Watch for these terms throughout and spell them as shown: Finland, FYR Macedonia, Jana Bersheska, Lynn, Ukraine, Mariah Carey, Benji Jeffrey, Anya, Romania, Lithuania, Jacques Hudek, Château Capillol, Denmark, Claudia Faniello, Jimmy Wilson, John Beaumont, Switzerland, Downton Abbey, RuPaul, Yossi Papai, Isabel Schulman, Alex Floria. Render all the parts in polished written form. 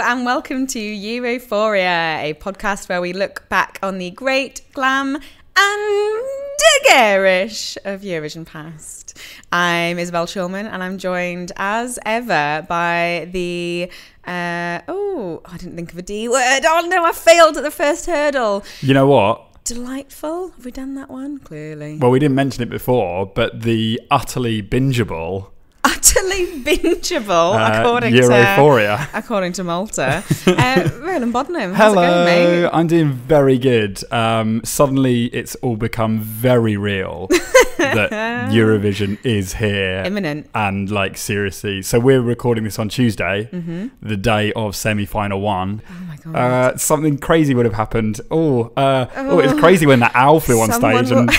Hello and welcome to Europhoria, a podcast where we look back on the great, glam and diggerish of Eurovision past. I'm Isabel Schulman and I'm joined as ever by the... oh, I didn't think of a D word. Oh no, I failed at the first hurdle. You know what? Delightful. Have we done that one? Clearly. Well, we didn't mention it before, but the utterly bingeable... Utterly bingeable, according to Malta. Roland Boddenham, how's it going, mate? I'm doing very good. Suddenly, it's all become very real that Eurovision is here, imminent, and like seriously. So we're recording this on Tuesday, the day of semi-final one. Oh my god! Something crazy would have happened. Oh, it was crazy when that owl flew on stage and.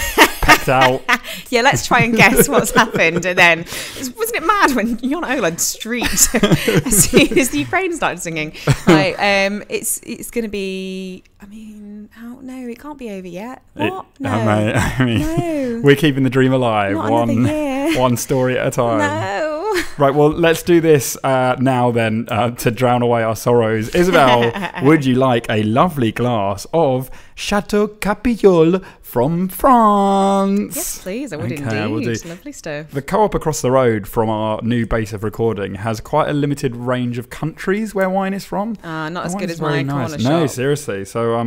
Out. Yeah, let's try and guess what's happened. And then, wasn't it mad when Jana Bersheska streaked as soon as the Ukraine started singing? Like, it's going to be. I mean, no, it can't be over yet. What? No, I mean, no. We're keeping the dream alive, one story at a time. No. Right, well, let's do this now then to drown away our sorrows. Isabel, would you like a lovely glass of Château Capillol from France? Yes, please. I would indeed. Lovely stuff. The co-op across the road from our new base of recording has quite a limited range of countries where wine is from. Not as good as my corner shop. No, seriously. So I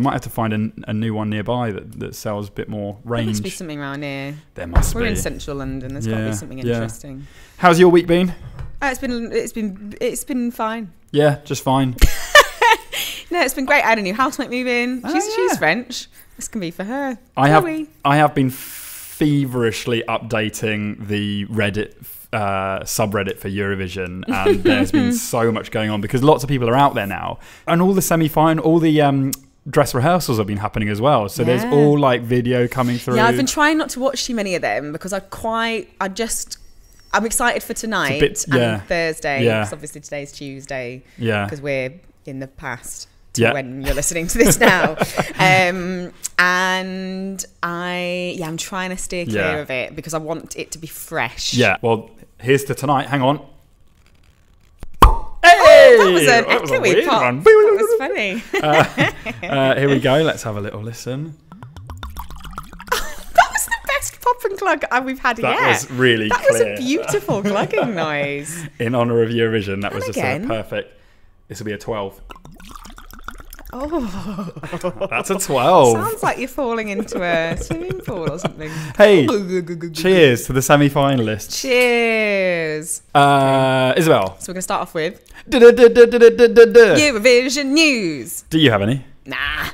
might have to find a new one nearby that sells a bit more range. There must be something around here. There must be. We're in central London. There's got to be something interesting. How's your week been? It's been fine. Yeah, just fine. No, it's been great. I had a new housemate move in. She's French. This can be for her. I have been feverishly updating the Reddit subreddit for Eurovision, and there's been so much going on because lots of people are out there now, and all the semi-final, all the dress rehearsals have been happening as well, so there's all like video coming through. Yeah, I've been trying not to watch too many of them because I'm excited for tonight and Thursday, because obviously today's Tuesday, because we're in the past to when you're listening to this now. And I'm trying to steer clear of it because I want it to be fresh. Yeah, well, here's to tonight. Hang on. Hey! That was an echoey pop. That was funny. Here we go. Let's have a little listen. That was the best pop and glug we've had yet. That was really clear. That was a beautiful glugging noise. In honour of Eurovision, that was just perfect. This will be a 12. Oh, that's a 12. Sounds like you're falling into a swimming pool or something. Hey, cheers to the semi-finalists. Cheers. Isabel. So we're going to start off with Eurovision news. Do you have any? Nah.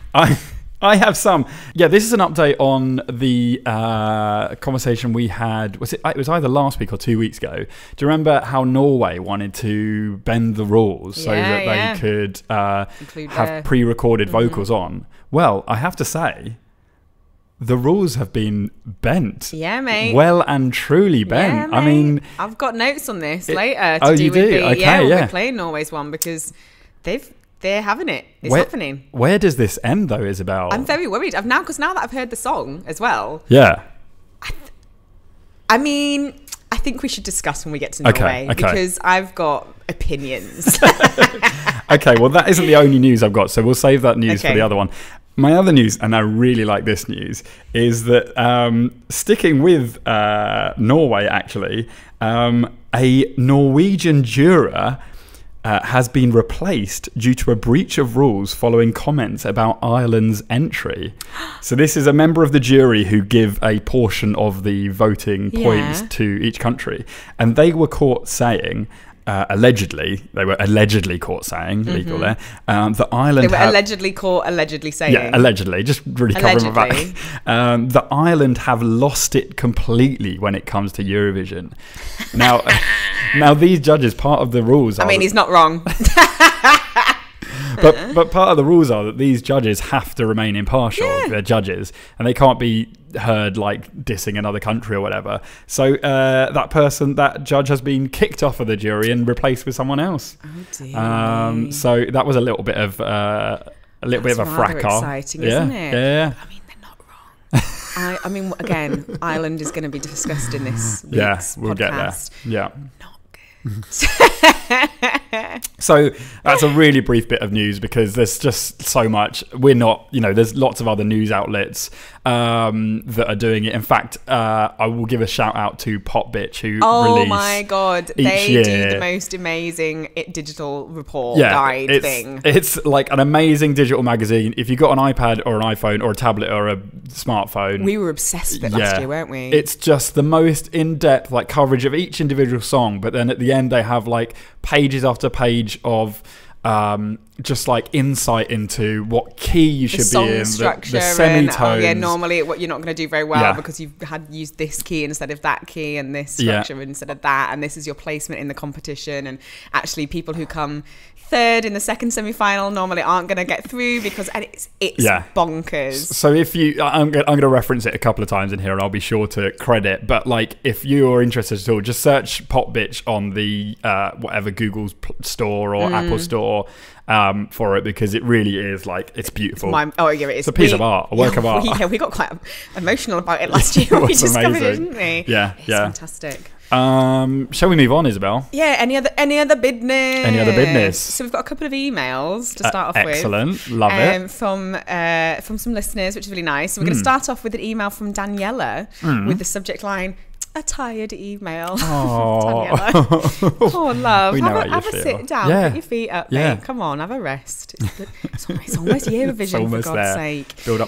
I have some. Yeah, this is an update on the conversation we had. It was either last week or 2 weeks ago. Do you remember how Norway wanted to bend the rules so that they could have pre-recorded vocals on? Well, I have to say, the rules have been bent. Yeah, mate. Well and truly bent. Yeah, I mean, I've got notes on this later. We're playing Norway's one because they're having it. It's happening. Where does this end, though, Isabel? I'm very worried. Because now that I've heard the song as well. Yeah. I think we should discuss when we get to Norway because I've got opinions. Okay. Well, that isn't the only news I've got, so we'll save that news for the other one. My other news, and I really like this news, is that sticking with Norway, actually, a Norwegian juror has been replaced due to a breach of rules following comments about Ireland's entry. So this is a member of the jury who give a portion of the voting points to each country. And they were caught saying, allegedly caught saying, legal there, that Ireland... They were allegedly caught, allegedly saying. Yeah, allegedly, just really covering my back. That Ireland have lost it completely when it comes to Eurovision. Now, these judges, part of the rules are... I mean, he's not wrong. but part of the rules are that these judges have to remain impartial. They're judges, and they can't be... heard like dissing another country or whatever, so that judge has been kicked off of the jury and replaced with someone else. Oh dear. So that was a little bit of a fracas. Exciting, isn't it? Yeah. I mean, they're not wrong. I mean, again, Ireland is going to be discussed in this week's podcast. We'll get there. Yeah. Not good. So that's a really brief bit of news because there's just so much. We're not, you know, there's lots of other news outlets that are doing it. In fact, I will give a shout out to Pop Bitch, who release my god, they year. Do the most amazing digital report guide thing. It's like an amazing digital magazine. If you got an iPad or an iPhone or a tablet or a smartphone, we were obsessed with it last year, weren't we? It's just the most in-depth like coverage of each individual song, but then at the end they have like pages after page of just like insight into what key you should be in, the semitones. And, normally what you're not going to do very well because you've used this key instead of that key, and this structure instead of that, and this is your placement in the competition. And actually, people who come third in the second semi-final normally aren't going to get through because it's bonkers. So if you, I'm going to reference it a couple of times in here, and I'll be sure to credit. But like, if you are interested at all, just search Pop Bitch on the whatever Google's store or Apple store. For it, because it really is like, it's beautiful. It's a piece of art, a work of art. Yeah, we got quite emotional about it last year. We just covered it, didn't we? Yeah, it's fantastic. Shall we move on, Isabel? Yeah, any other business? Any other business? So we've got a couple of emails to start off with. Excellent, love it. From some listeners, which is really nice. So we're going to start off with an email from Daniela with the subject line, a tired email. Oh, love. Have a sit down, put your feet up, mate. Come on, have a rest. It's almost Eurovision, for God's sake. Build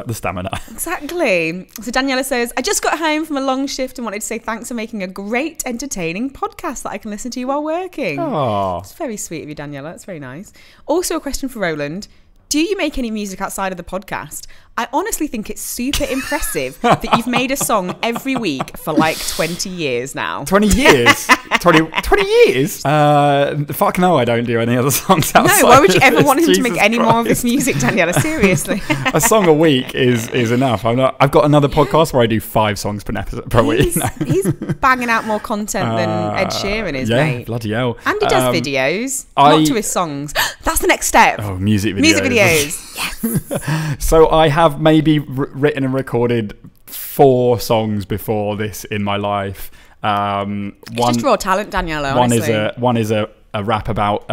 up the stamina. Exactly. So Daniela says, I just got home from a long shift and wanted to say thanks for making a great, entertaining podcast that I can listen to while working. Oh, it's very sweet of you, Daniela. It's very nice. Also a question for Roland. Do you make any music outside of the podcast? I honestly think it's super impressive that you've made a song every week for like 20 years now. 20 years? 20 years? Fuck no, I don't do any other songs outside. No, why would you ever want him to make any more of his music, Daniela? Seriously. A song a week is enough. I've got another podcast where I do 5 songs per week. No. He's banging out more content than Ed Sheeran is, mate. Bloody hell. And he does videos, not to his songs. That's the next step. Oh, music videos. Music videos. Yes. So I have maybe written and recorded 4 songs before this in my life. It's just raw talent, Daniela. Honestly. One is a rap about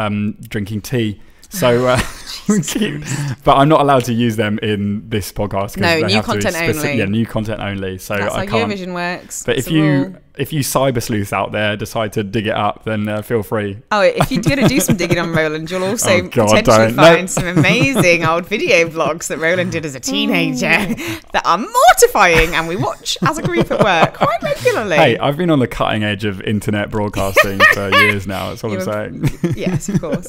drinking tea. So, but I'm not allowed to use them in this podcast. No, new content only. Yeah, new content only. So that's how Eurovision works. But if you cyber sleuths out there decide to dig it up, then feel free. Oh, if you're going to do some digging on Roland, you'll also potentially find some amazing old video vlogs that Roland did as a teenager that are mortifying, and we watch as a group at work quite regularly. Hey, I've been on the cutting edge of internet broadcasting for years now. That's all I'm saying. Yes, of course.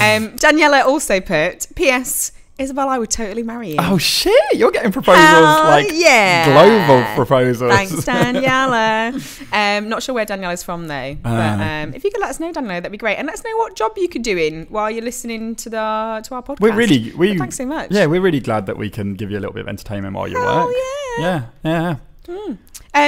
Daniela also put, P.S., Isabel, I would totally marry you. Oh, shit. You're getting proposals, global proposals. Thanks, Daniela. Not sure where Daniela's from, though. But if you could let us know, Daniela, that'd be great. And let us know what job you could do in while you're listening to our podcast. Thanks so much. Yeah, we're really glad that we can give you a little bit of entertainment while you work. Oh, yeah. Yeah. Mm.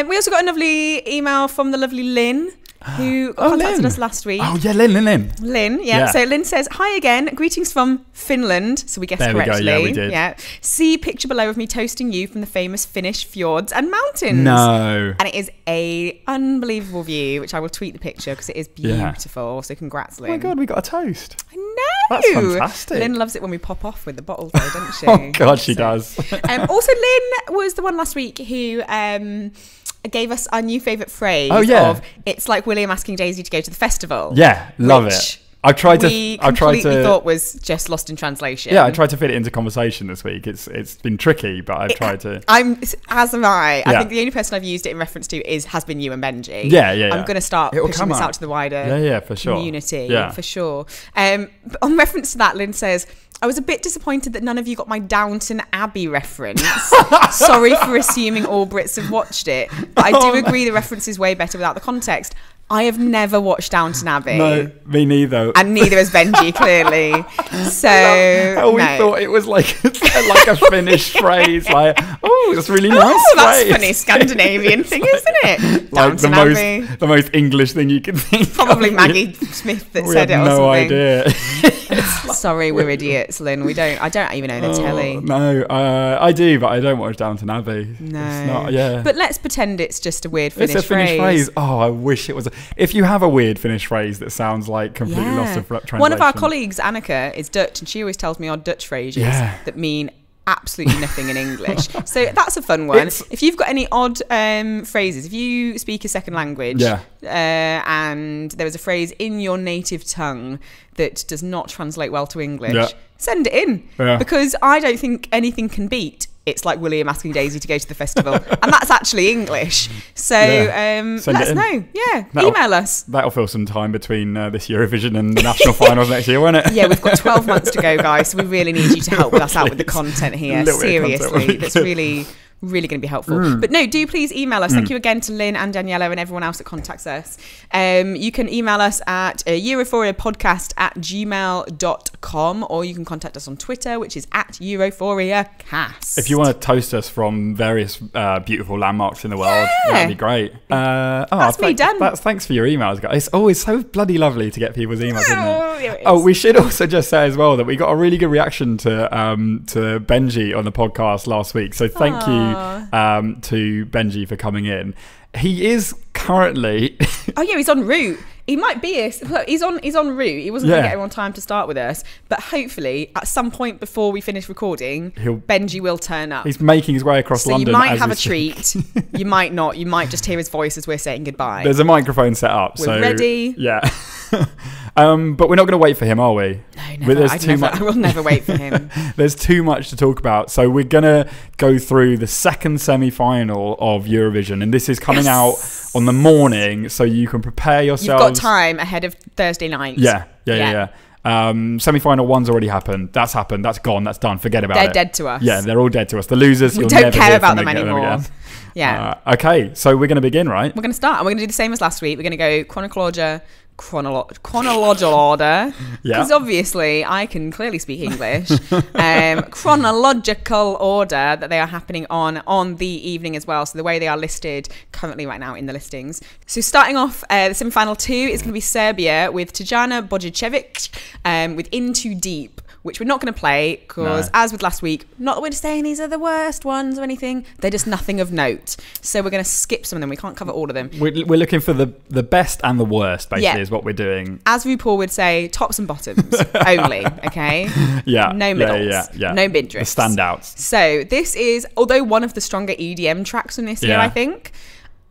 We also got a lovely email from the lovely Lynn, who contacted us last week. Oh, yeah, Lynn, yeah. So Lynn says, hi again, greetings from Finland. So we guessed correctly. There we go, yeah, we did. Yeah. See picture below of me toasting you from the famous Finnish fjords and mountains. No. And it is an unbelievable view, which I will tweet the picture because it is beautiful. Yeah. So congrats, Lynn. Oh my God, we got a toast. I know. That's fantastic. Lynn loves it when we pop off with the bottle though, doesn't she? Oh God, she does. Also, Lynn was the one last week who... gave us our new favourite phrase of it's like William asking Daisy to go to the festival. Yeah, love it. I thought was just lost in translation. Yeah, I tried to fit it into conversation this week. It's been tricky, but I've tried to. As am I. Yeah. I think the only person I've used it in reference to has been you and Benji. Yeah. I'm going to start pushing this out to the wider community. Yeah, for sure. But on reference to that, Lynn says, I was a bit disappointed that none of you got my Downton Abbey reference. Sorry for assuming all Brits have watched it. But I do agree the reference is way better without the context. I have never watched Downton Abbey. No, me neither. And neither has Benji, clearly. So, we thought it was like a Finnish phrase. Like, oh, that's really nice. Oh, that's a funny Scandinavian thing, isn't it? Downton Abbey. The most English thing you can think of. Probably Maggie Smith that said it or something. We had no idea. sorry, we're idiots, Lynn. I don't even know the telly. No, I do, but I don't watch Downton Abbey. No, it's not, yeah. But let's pretend it's just a weird Finnish phrase. It's a Finnish phrase. Oh, I wish it was. If you have a weird Finnish phrase that sounds like completely lost of translation. One of our colleagues, Annika, is Dutch, and she always tells me our Dutch phrases that mean absolutely nothing in English. So that's a fun one. If you've got any odd phrases, if you speak a second language and there was a phrase in your native tongue that does not translate well to English, send it in because I don't think anything can beat It's Like William Asking Daisy to Go to the Festival. And that's actually English. So let us know. Yeah, email us. That'll fill some time between this Eurovision and the national finals next year, won't it? Yeah, we've got 12 months to go, guys. So we really need you to help us out with the content here. Seriously, that's really, really going to be helpful. But no, do please email us. Thank you again to Lynn and Daniela and everyone else that contacts us. You can email us at europhoriapodcast@gmail.com, or you can contact us on Twitter, which is @EurophoriaCast. If you want to toast us from various beautiful landmarks in the world, that'd be great. Thanks for your emails, guys. It's always so bloody lovely to get people's emails, isn't it? Oh, we should also just say as well that we got a really good reaction to Benji on the podcast last week. So thank you to Benji for coming in. He is currently he's en route. He might be he's en route. He wasn't going to get here on time to start with us, but hopefully at some point before we finish recording, Benji will turn up. He's making his way across London. You might have a treat. You might not. You might just hear his voice as we're saying goodbye. There's a microphone set up. We're ready. Yeah. But we're not going to wait for him, are we? No, never. I will never wait for him. There's too much to talk about. So we're going to go through the second semi-final of Eurovision. And this is coming out on the morning, so you can prepare yourselves. You've got time ahead of Thursday night. Yeah. Semi-final one's already happened. That's happened. That's gone. That's done. Forget about it. They're dead to us. Yeah, they're all dead to us. The losers, we don't care about them anymore. Yeah. Okay, so we're going to begin, right? We're going to start. And we're going to do the same as last week. We're going to go chronological order, because obviously I can clearly speak English. Chronological order that they are happening on the evening as well, so the way they are listed currently right now in the listings. So starting off, the semi-final 2 is going to be Serbia with Tijana Bojicevic with Into Deep, which we're not going to play because as with last week, not that we're saying these are the worst ones or anything, they're just nothing of note, so we're going to skip some of them. We can't cover all of them. We're looking for the best and the worst, basically, is what we're doing. As RuPaul would say, tops and bottoms only. Okay, no middles, no mid-drifts, the standouts. So this is, although one of the stronger EDM tracks in this year, I think,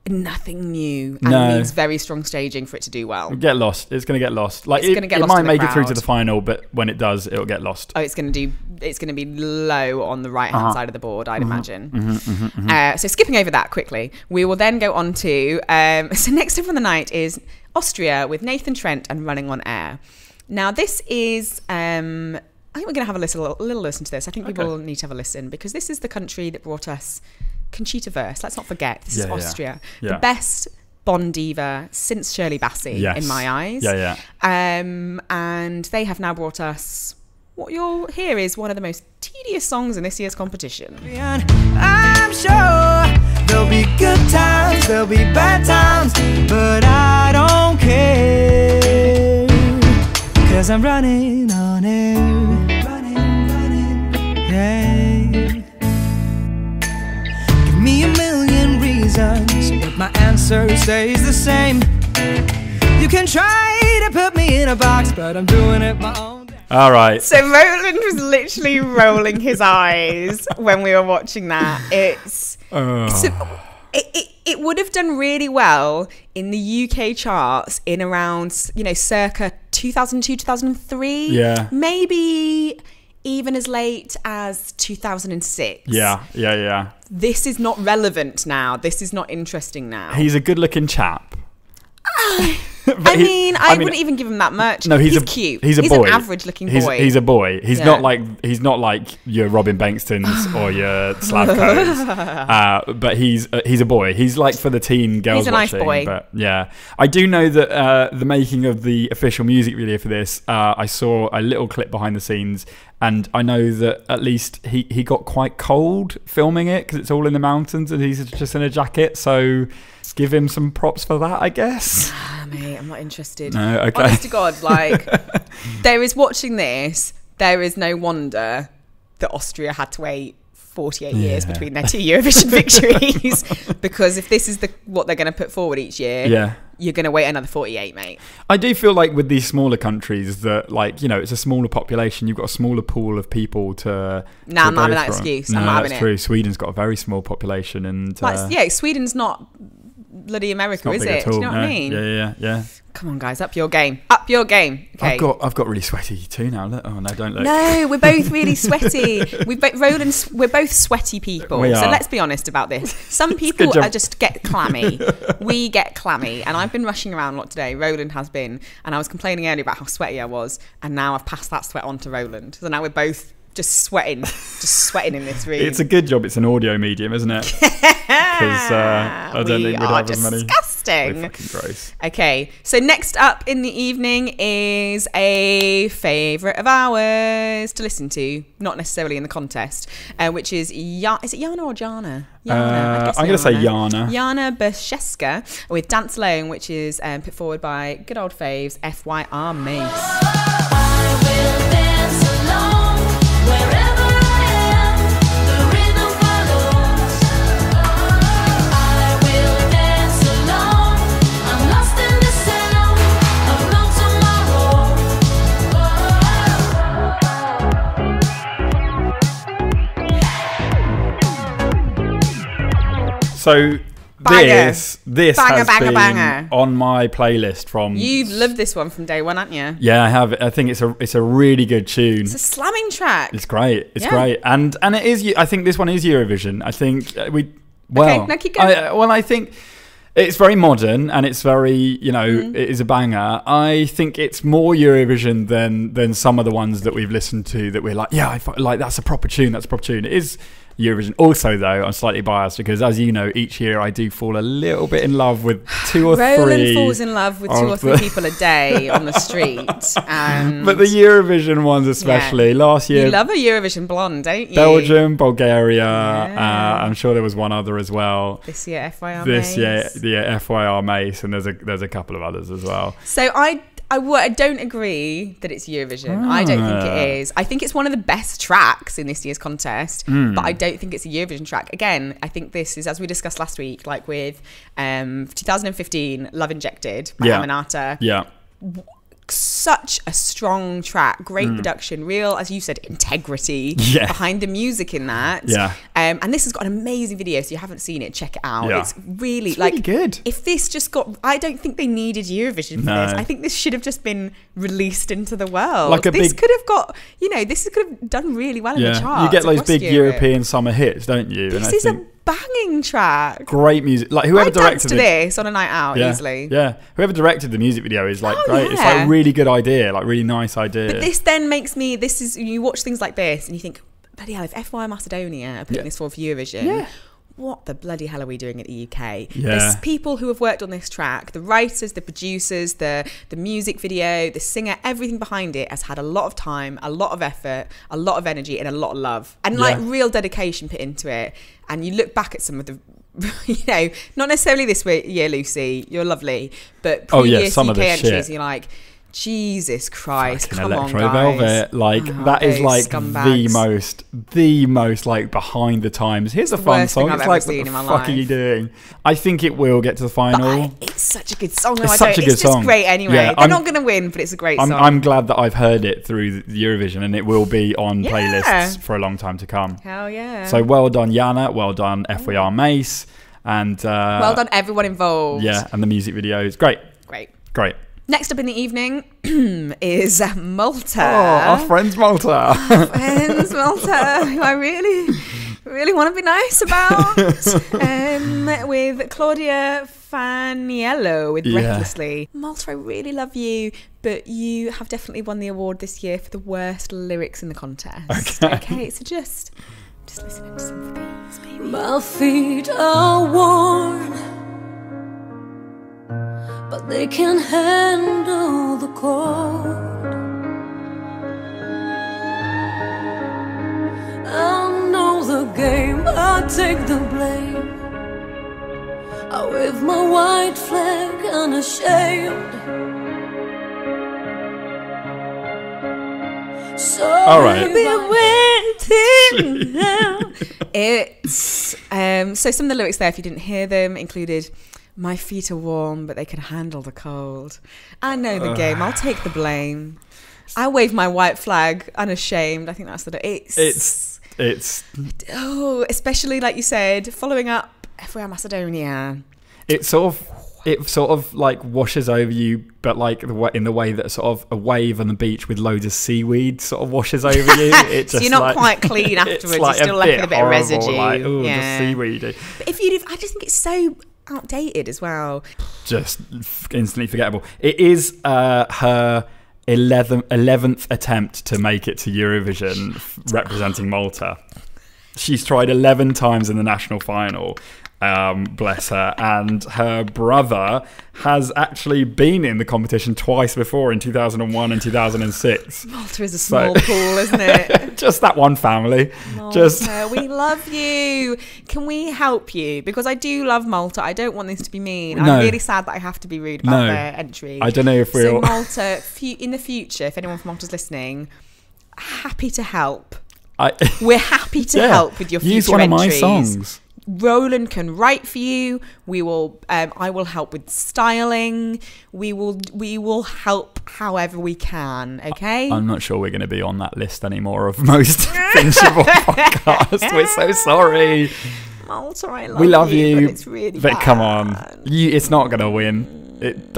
nothing new, and needs very strong staging for it to do well. It's going to get lost. Like, it might make it through to the final, but when it does, it'll get lost. Oh, it's going to be low on the right hand side of the board, I'd imagine. So skipping over that quickly, we will then go on to so next up on the night is Austria with Nathan Trent and Running on Air. Now this is I think we're going to have a little listen to this. I think people need to have a listen, because this is the country that brought us Conchita Wurst. Let's not forget, this is Austria. Yeah. The best Bond diva since Shirley Bassey, in my eyes. And they have now brought us, what you'll hear is one of the most tedious songs in this year's competition. I'm sure there'll be good times, there'll be bad times, but I don't care, 'cause I'm running on air. Give me a million reasons, but my answer stays the same. You can try to put me in a box, but I'm doing it my own. All right. So Roland was literally rolling his eyes when we were watching that. It would have done really well in the UK charts in around, circa 2002, 2003. Yeah. Maybe even as late as 2006. Yeah. This is not relevant now. This is not interesting now. He's a good-looking chap. I mean, I wouldn't even give him that much. No, he's cute. He's an average-looking boy. He's a boy. He's not like your Robin Bengtstons or your Slavkos. But he's a boy. He's like for the teen girls. He's a nice boy. But yeah, I do know that the making of the official music video for this, I saw a little clip behind the scenes, and I know that at least he got quite cold filming it, because it's all in the mountains and he's just in a jacket. So give him some props for that, I guess. Mate, I'm not interested. No, okay. Honest to God, like, there is watching this there is no wonder that Austria had to wait 48 years between their two Eurovision victories, because if this is what they're going to put forward each year, you're going to wait another 48, mate. I do feel like with these smaller countries that, like, you know, it's a smaller population, you've got a smaller pool of people to I'm not having that excuse. No, I'm not having it. True. Sweden's got a very small population, and yeah, Sweden's not bloody America, is it? Do you know what I mean? Yeah. Come on, guys, up your game. Up your game. Okay. I've got really sweaty too now. Look. Oh no, don't look. No, we're both really sweaty. Roland, we're both sweaty people. So let's be honest about this. Some people just get clammy. We get clammy, and I've been rushing around a lot today. Roland has been, and I was complaining earlier about how sweaty I was, and now I've passed that sweat on to Roland. So now we're both just sweating in this room. It's a good job it's an audio medium, isn't it? Because I don't think we'd have as many. Disgusting. Fucking gross. Okay, so next up in the evening is a favourite of ours to listen to, not necessarily in the contest, which is Jana or Jana? Jana. I'm going to say Jana. Jana Bersheska with Dance Alone, which is put forward by good old faves FYR Mace. I will dance alone. So this has been on my playlist from... You've loved this one from day one, haven't you? Yeah, I have. I think it's a really good tune. It's a slamming track. It's great. It's great. And it is... I think this one is Eurovision. I think we... Well, okay, no, keep going. I think it's very modern and it's very, you know, it is a banger. I think it's more Eurovision than some of the ones that we've listened to that we're like, that's a proper tune. That's a proper tune. It is... Eurovision. Also, though, I'm slightly biased because, as you know, each year I do fall a little bit in love with two or Roland three. Roland falls in love with two or three people a day on the street. But the Eurovision ones especially. Yeah. Last year... You love a Eurovision blonde, don't you? Belgium, Bulgaria. Yeah. I'm sure there was one other as well. This year, FYR Mace. FYR Mace. And there's a couple of others as well. So I don't agree that it's Eurovision. I don't think it is. I think it's one of the best tracks in this year's contest, but I don't think it's a Eurovision track. Again, I think this is, as we discussed last week, like with 2015, Love Injected by Aminata. Yeah. Such a strong track, great production, real, as you said, integrity behind the music in that. Yeah. And this has got an amazing video, so you haven't seen it, check it out. Yeah. It's really good. If this just got... I don't think they needed Eurovision for this. I think this should have just been released into the world. Like this could have done really well in the charts. You get those big European summer hits, don't you? This is a banging track. Great music. Like whoever directed this on a night out easily. Yeah. Whoever directed the music video is like great. Yeah. It's like a really good idea, like really nice idea. But this then makes me... This is... You watch things like this and you think, bloody hell, if FYR Macedonia are putting this forward for Eurovision, what the bloody hell are we doing at the UK? Yeah. There's people who have worked on this track, the writers, the producers, the music video, the singer, everything behind it has had a lot of time, a lot of effort, a lot of energy and a lot of love and like real dedication put into it. And you look back at some of the, you know, not necessarily this year, Lucy, you're lovely, but previous UK entries, you're like, Jesus Christ, fucking come on, guys. Velvet. Like, that is like scumbags. the most like behind the times. Here's a fun song. It's like, what the fuck are you doing? I think it will get to the final. But it's such a good song. It's just great anyway. Yeah, they're not going to win, but it's a great song. I'm glad that I've heard it through the Eurovision and it will be on playlists for a long time to come. Hell yeah. So well done, Jana. Well done, FYR Mace. And well done, everyone involved. Yeah, and the music video is great. Great. Next up in the evening is Malta. Oh, our friends Malta. Who I really want to be nice about. With Claudia Faniello with Breathlessly. Malta, I really love you, but you have definitely won the award this year for the worst lyrics in the contest. Okay so just listen to some things, maybe. My feet are worn, but they can handle the cold. I know the game, I take the blame. I wave my white flag unashamed. So all right. It's so some of the lyrics there, if you didn't hear them, included my feet are warm, but they can handle the cold. I know the game. I'll take the blame. I wave my white flag unashamed. I think that's the. It's. Oh, especially like you said, following up FYR Macedonia. It sort of like washes over you, but like in the way that sort of a wave on the beach with loads of seaweed sort of washes over you. It's just so you're not like, quite clean afterwards. It's like you're still lacking a bit of residue. Like, ooh, yeah. Just seaweedy. But if you, I just think it's so outdated as well. Just instantly forgettable. It is her 11th attempt to make it to Eurovision representing Malta. She's tried 11 times in the national final. Bless her. And her brother has actually been in the competition twice before, in 2001 and 2006. Malta is a small pool, isn't it? Just that one family. Malta, just we love you. Can we help you? Because I do love Malta. I don't want this to be mean. No. I'm really sad that I have to be rude about their entry. I don't know if we'll... So Malta, in the future, if anyone from Malta's listening, happy to help. We're happy to help with your future entries. Use one of my songs. Roland can write for you. We will. I will help with styling. We will help however we can. Okay. I'm not sure we're going to be on that list anymore of most finishable podcasts. We're so sorry. Malta, we love you. But it's really bad. Come on, it's not going to win.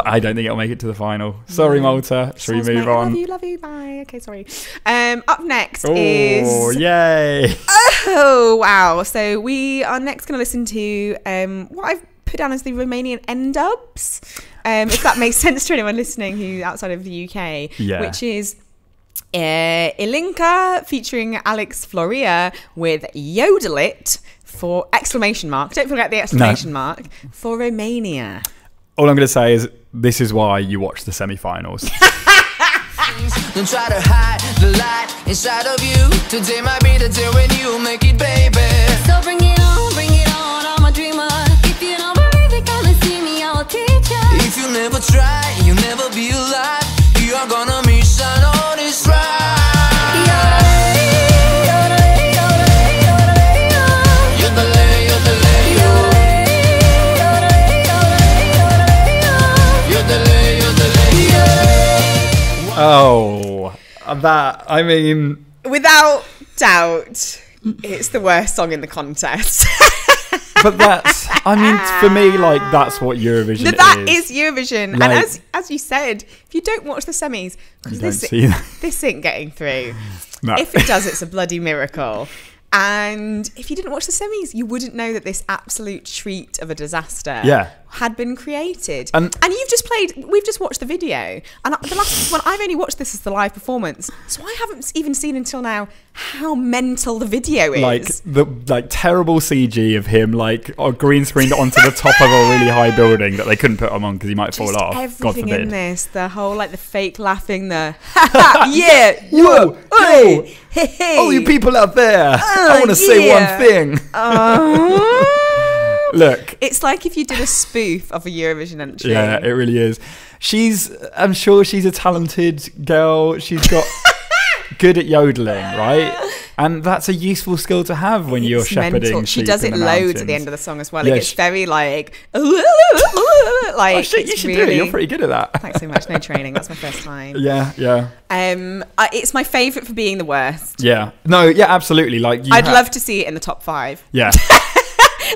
I don't think it'll make it to the final. Sorry, Malta. Should we move on? Love you, bye. Okay, sorry. Up next is yay. Oh wow! So we are next going to listen to what I've put down as the Romanian N-dubs, if that makes sense to anyone listening who outside of the UK, which is Ilinka featuring Alex Floria with Yodel It for ! Don't forget the ! For Romania. All I'm going to say is this is why you watch the semi-finals. Don't try to hide the light inside of you. Today might be the day when you make it, baby. So bring it on, I'm a dreamer. If you don't believe it, gonna see me, I will teach you. If you never try, you'll never be alive. You are gonna miss out on this ride. Oh, that, I mean... Without doubt, it's the worst song in the contest. But that's, I mean, for me, like, that's what Eurovision is. That is Eurovision. Like, and as you said, if you don't watch the semis, because this ain't getting through. No. If it does, it's a bloody miracle. And if you didn't watch the semis, you wouldn't know that this absolute treat of a disaster had been created. And you've just played, we've just watched the video. And the last one, I've only watched this as the live performance. So I haven't even seen until now how mental the video is. Like the terrible CG of him, like green screened onto the top of a really high building that they couldn't put him on because he might fall off. Everything God in this, the whole like the fake laughing, the hey. All you people out there. I want to say one thing. Look. It's like if you did a spoof of a Eurovision entry. Yeah, it really is. I'm sure she's a talented girl. She's got good at yodeling, right? And that's a useful skill to have when you're shepherding. She does it loads at the end of the song as well. Yeah, it gets very like... you should really do it. You're pretty good at that. Thanks so much. No training. That's my first time. Yeah, yeah. It's my favourite for being the worst. Yeah. No, yeah, absolutely. Like I'd love to see it in the top 5. Yeah.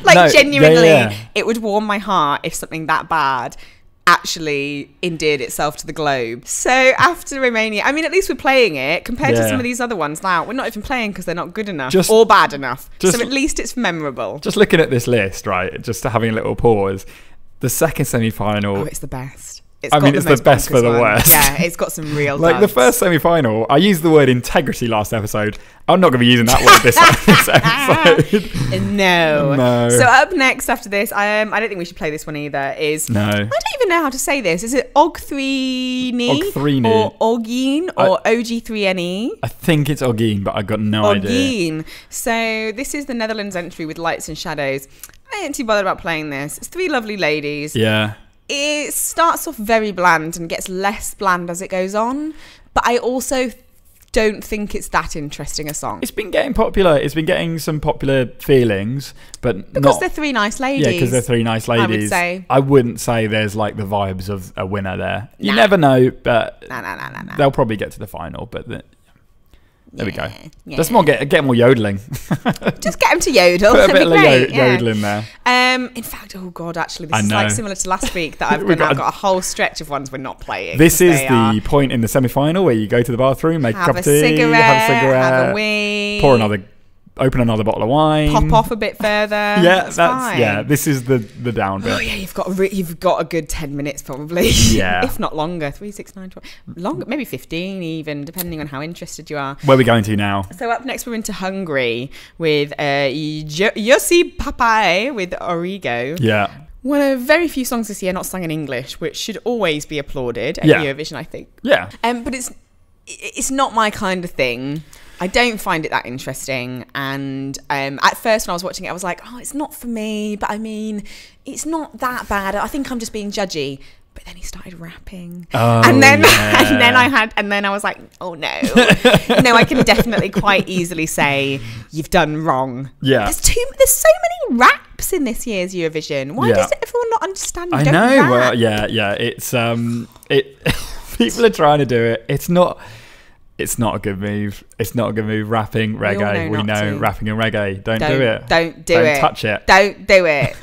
Like genuinely, it would warm my heart if something that bad actually endeared itself to the globe. So after Romania, I mean, at least we're playing it compared to some of these other ones now. We're not even playing because they're not good enough or bad enough. So at least it's memorable. Just looking at this list, right? Just having a little pause. The second semi-final. Oh, it's the best. It's the best for the worst. Yeah, it's got some real like the first semi-final, I used the word integrity last episode. I'm not going to be using that word this episode. No. So up next after this, I don't think we should play this one either. I don't even know how to say this. Is it O'G3NE? O'G3NE. Or O'g3NE or O'G3NE? I think it's O'g3NE, but I've got no idea. So this is the Netherlands entry with Lights and Shadows. I ain't too bothered about playing this. It's 3 lovely ladies. Yeah. It starts off very bland and gets less bland as it goes on. But I also don't think it's that interesting a song. It's been getting popular. It's been getting some popular feelings, but because they're three nice ladies. Yeah, because they're three nice ladies. I would say. I wouldn't say there's like the vibes of a winner there. Nah. You never know, but nah. They'll probably get to the final. But there we go. Yeah. Let's more get more yodeling. Just get them to yodel. Put a bit of yodeling there. In fact, oh god, actually, this is like similar to last week that I've got a whole stretch of ones we're not playing. This is the point in the semi-final where you go to the bathroom, make a cup of tea, have a wee, open another bottle of wine, pop off a bit further. Yeah, that's yeah. This is the down bit. Oh yeah, you've got a good 10 minutes probably. Yeah, if not longer. 3, 6, 9, 12, longer, maybe 15 even, depending on how interested you are. Where are we going to now? So up next we're into Hungary with Yossi Papai with Origo. Yeah. One of very few songs this year not sung in English, which should always be applauded at Eurovision, I think. Yeah. But it's not my kind of thing. I don't find it that interesting, and at first when I was watching it I was like, oh, it's not for me, but I mean, it's not that bad, I think I'm just being judgy. But then he started rapping, and then I was like, oh no, no, I can definitely quite easily say you've done wrong. Yeah, there's so many raps in this year's Eurovision. Why does everyone not understand? You don't know. Rap. Well, yeah. It's people are trying to do it. It's not a good move. It's not a good move. Rapping, reggae. We know rapping and reggae. Don't do it. Don't do it. Don't touch it. Don't do it.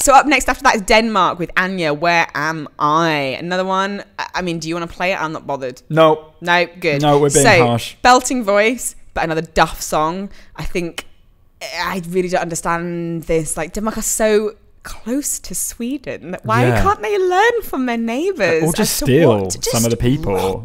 So up next after that is Denmark with Anya, Where Am I? Another one. I mean, do you want to play it? I'm not bothered. No. No, good. No, we're being harsh. Belting voice, but another duff song. I think I really don't understand this. Like, Denmark are so close to Sweden. Why can't they learn from their neighbours? Or just steal some of the people.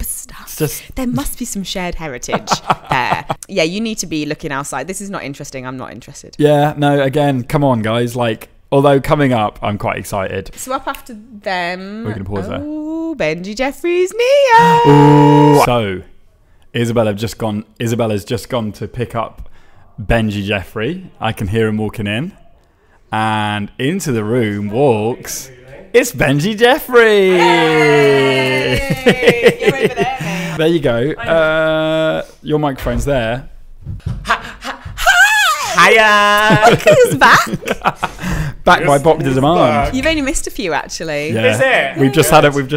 There must be some shared heritage there. Yeah, you need to be looking outside. This is not interesting. I'm not interested. Yeah, no, again, come on, guys. Like, although coming up, I'm quite excited. So up after them... We're going to pause there. Ooh, Benji Jeffrey's Neo! Ooh. So, Isabella's just gone to pick up Benji Jeffrey. I can hear him walking in. And into the room walks, it's Benji Jeffrey. Hey! You're over there, mate. There you go. Your microphone's there. Hi! Hiya! Look who's back. Back by popular demand. You've only missed a few, actually. Yeah. Is it? We've just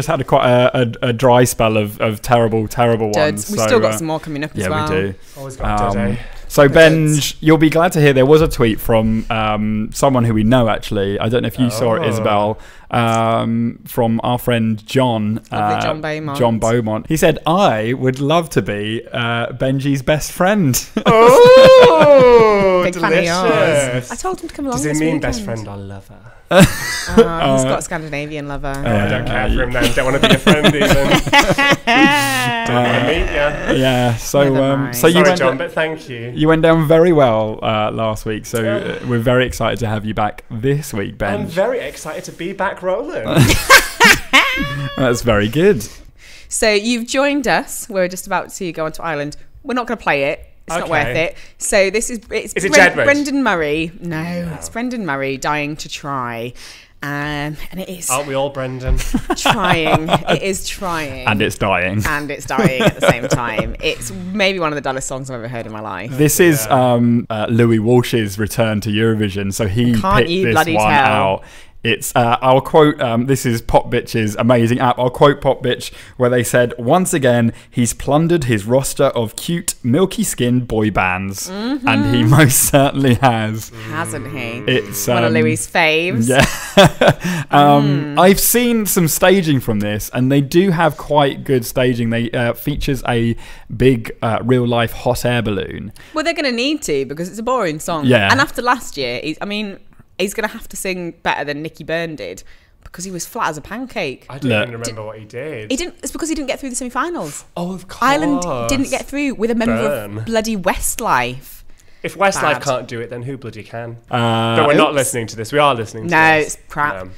had a quite a dry spell of terrible ones. We've still got some more coming up as well. Yeah, we do. Always got a day. So Benj, you'll be glad to hear there was a tweet from someone who we know, actually. I don't know if you saw it, Isabel, from our friend John. Lovely John Beaumont. John Beaumont. He said, I would love to be Benji's best friend. Oh, delicious. I told him to come along. Does it mean best friend or lover? He's got a Scandinavian lover. I don't care for him now. I don't want to be a friend even. Yeah. So sorry, you went John, but thank you. You went down very well last week, so we're very excited to have you back this week, Ben. I'm very excited to be back, Roland. That's very good. So you've joined us. We're just about to go onto Ireland. We're not going to play it. It's not worth it. So this is it Brendan Murray. No, it's Brendan Murray, Dying to Try. And it is... Aren't we all, Brendan? Trying. It is trying. And it's dying. And it's dying at the same time. It's maybe one of the dullest songs I've ever heard in my life. This is Louis Walsh's return to Eurovision. So he picked this one out. It's, I'll quote, this is Pop Bitch's amazing app. I'll quote Pop Bitch, where they said, once again, he's plundered his roster of cute, milky-skinned boy bands. Mm-hmm. And he most certainly has. Hasn't he? It's one of Louis' faves. Yeah. I've seen some staging from this, and they do have quite good staging. They features a big real-life hot air balloon. Well, they're going to need to, because it's a boring song. Yeah. And after last year, I mean... He's going to have to sing better than Nicky Byrne did because he was flat as a pancake. I don't even remember what he did. He didn't. It's because he didn't get through the semi-finals. Oh, of course. Ireland didn't get through with a member of bloody Westlife. If Westlife can't do it, then who bloody can? But we're not listening to this. We are listening to this. No, it's crap. Up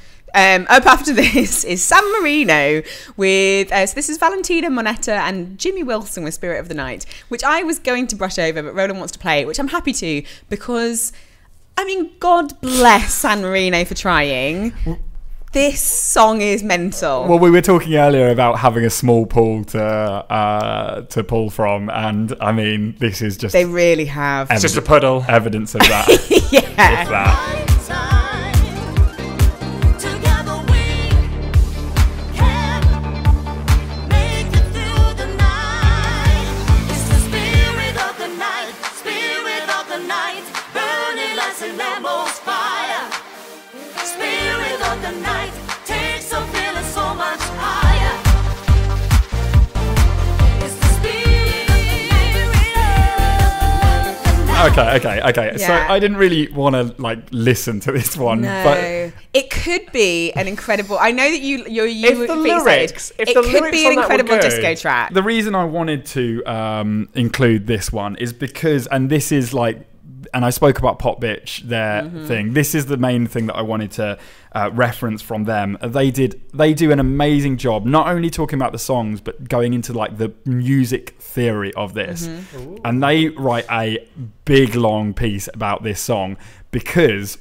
after this is San Marino with, so this is Valentina Monetta and Jimmy Wilson with Spirit of the Night, which I was going to brush over, but Roland wants to play it, which I'm happy to, because... I mean, God bless San Marino for trying. This song is mental. Well, we were talking earlier about having a small pool to pull from, and I mean, this is just... They really have. It's just a puddle. Evidence of that. Yeah. Just that. Okay. Yeah. So I didn't really want to like listen to this one, but it could be an incredible. I know that if the lyrics could be an incredible disco track. The reason I wanted to include this one is because, and this is like, and I spoke about Pop Bitch, their thing. This is the main thing that I wanted to reference from them. They do an amazing job, not only talking about the songs, but going into like the music theory of this. And they write a big long piece about this song because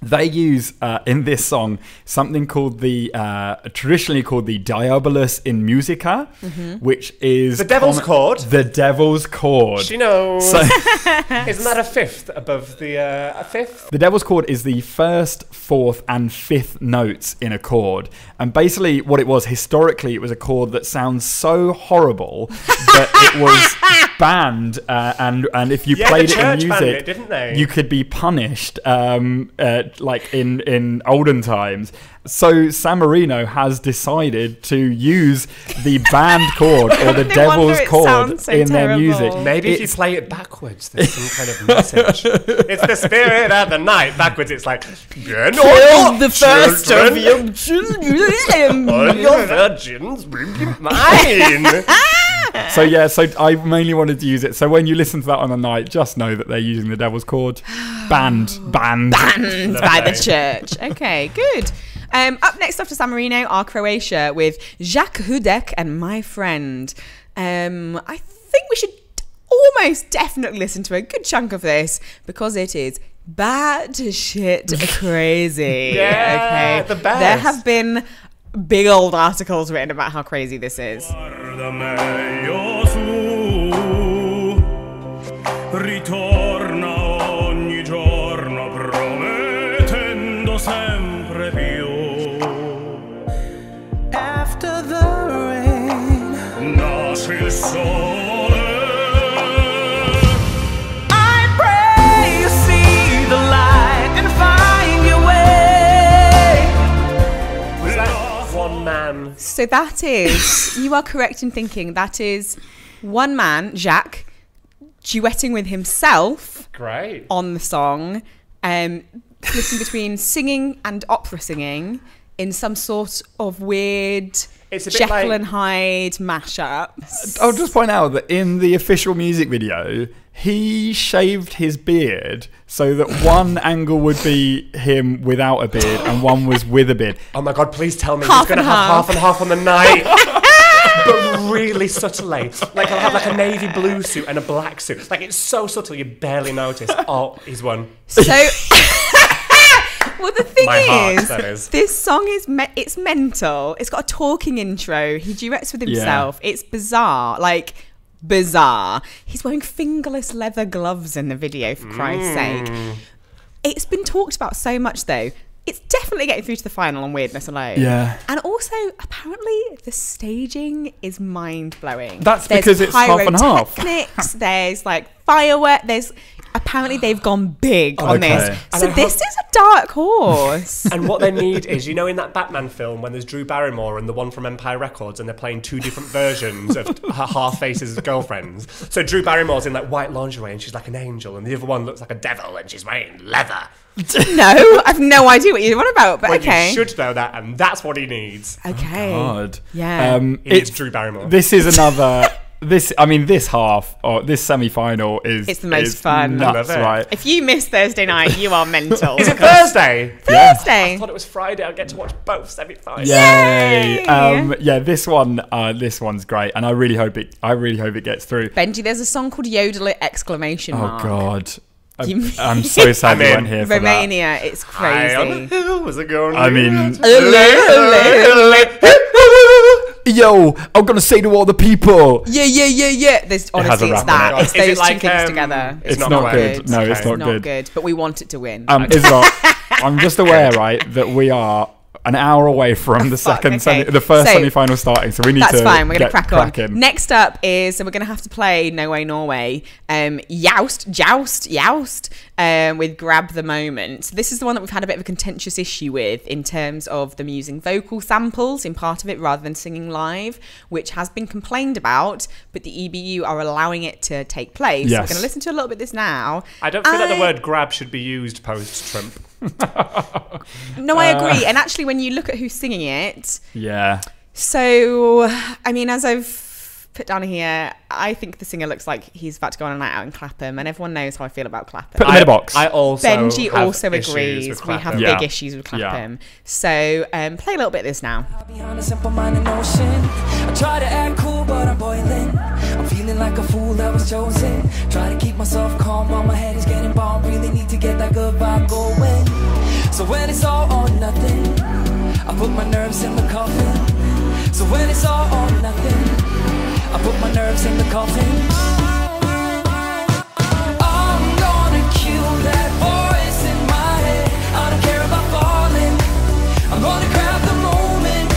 they use in this song something called the traditionally called the Diabolus in Musica, which is the devil's chord. The devil's chord. She knows. So isn't that a fifth above the a fifth? The devil's chord is the first, fourth, and fifth notes in a chord, and basically what it was historically, it was a chord that sounds so horrible that it was banned, and if you played it in music, it, didn't they? You could be punished. Like in olden times. So San Marino has decided to use the banned chord or the devil's chord in their music. Maybe if you play it backwards, there's some kind of message. It's the spirit of the night. Backwards, it's like, kill the first of your children. All your virgins will be mine. So yeah, so I mainly wanted to use it. So when you listen to that on the night, just know that they're using the devil's chord. Banned by the church. Okay, good. Up next after San Marino are Croatia with Jacques Hudek and My Friend. I think we should almost definitely listen to a good chunk of this because it is bad shit crazy. Yeah, okay. The best. There have been big old articles written about how crazy this is. After the rain. So that is, you are correct in thinking, that is one man, Jacques, duetting with himself on the song, flipping between singing and opera singing in some sort of weird... It's a bit Jekyll and Hyde mashup. I'll just point out that in the official music video, he shaved his beard so that one angle would be him without a beard and one was with a beard. Oh my God, please tell me he's going to have half and half on the night. But really subtly. Like, I'll have like a navy blue suit and a black suit. Like, it's so subtle you barely notice. Oh, he's won. So... Well, the thing is, this song is it's mental. It's got a talking intro. He duets with himself. Yeah. It's bizarre, like bizarre. He's wearing fingerless leather gloves in the video, for Christ's sake. It's been talked about so much, though. It's definitely getting through to the final on weirdness alone. Yeah. And also, apparently, the staging is mind-blowing. That's because it's half and half. There's like fireworks. There's... Apparently they've gone big on this. So this is a dark horse. And what they need is, you know, in that Batman film when there's Drew Barrymore and the one from Empire Records and they're playing two different versions of her half-faces girlfriends. So Drew Barrymore's in like white lingerie and she's like an angel and the other one looks like a devil and she's wearing leather. No, I've no idea what you're on about, but well, okay. You should know that, and that's what he needs. Okay. Oh God. Yeah. It's Drew Barrymore. This is another... This, I mean, this half or this semi-final is—it's the most fun. Nuts, right? If you miss Thursday night, you are mental. Is it Thursday? Thursday. Yeah. I thought it was Friday. I get to watch both semi-finals. Yay! Yeah, this one's great, and I really hope it gets through. Benji, there's a song called "Yodel!" Exclamation mark. Oh God. I'm so sad we weren't here for Romania, that. It's crazy. Yo, I'm gonna say to all the people. Yeah. There's honestly, it's that. It's those two things together. It's not good. No, it's not good. But we want it to win. It's not. I'm just aware, right, that we are an hour away from the first semi-final starting, so we need that's fine. We're gonna crack on. Next up is, so we're gonna have to play No Way Norway, joust with Grab the Moment. So this is the one that we've had a bit of a contentious issue with in terms of them using vocal samples in part of it rather than singing live, which has been complained about, but the EBU are allowing it to take place. Yes. We're gonna listen to a little bit of this now. I don't feel that the word grab should be used post-Trump. No, I agree. And actually, when you look at who's singing it, yeah. So, I mean, as I've put down here, I think the singer looks like he's about to go on a night out in Clapham, and everyone knows how I feel about Clapham. Put them in a box. I also Benji also agrees. We have big issues with Clapham. Yeah. So, play a little bit of this now. I'll be on a simple-minded notion. I try to act cool, but I'm boiling. I'm feeling like a fool that was chosen. Try to keep myself calm while my head is getting bombed. Really need to get that good vibe going. So when it's all or nothing, I put my nerves in the coffin. So when it's all or nothing, I put my nerves in the coffin. I'm gonna kill that voice in my head. I don't care about falling. I'm gonna grab the moment.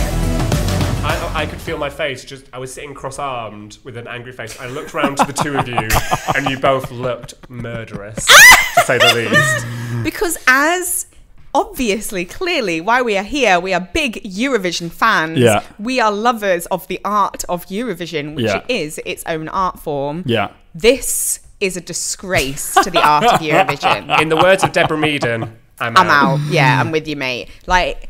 I could feel my face. I was sitting cross-armed with an angry face. I looked round to the two of you, and you both looked murderous, to say the least. Because as... obviously, clearly, why we are here, we are big Eurovision fans. Yeah. We are lovers of the art of Eurovision, which it is its own art form. Yeah. This is a disgrace to the art of Eurovision. In the words of Deborah Meaden, I'm out. Yeah, I'm with you, mate. Like,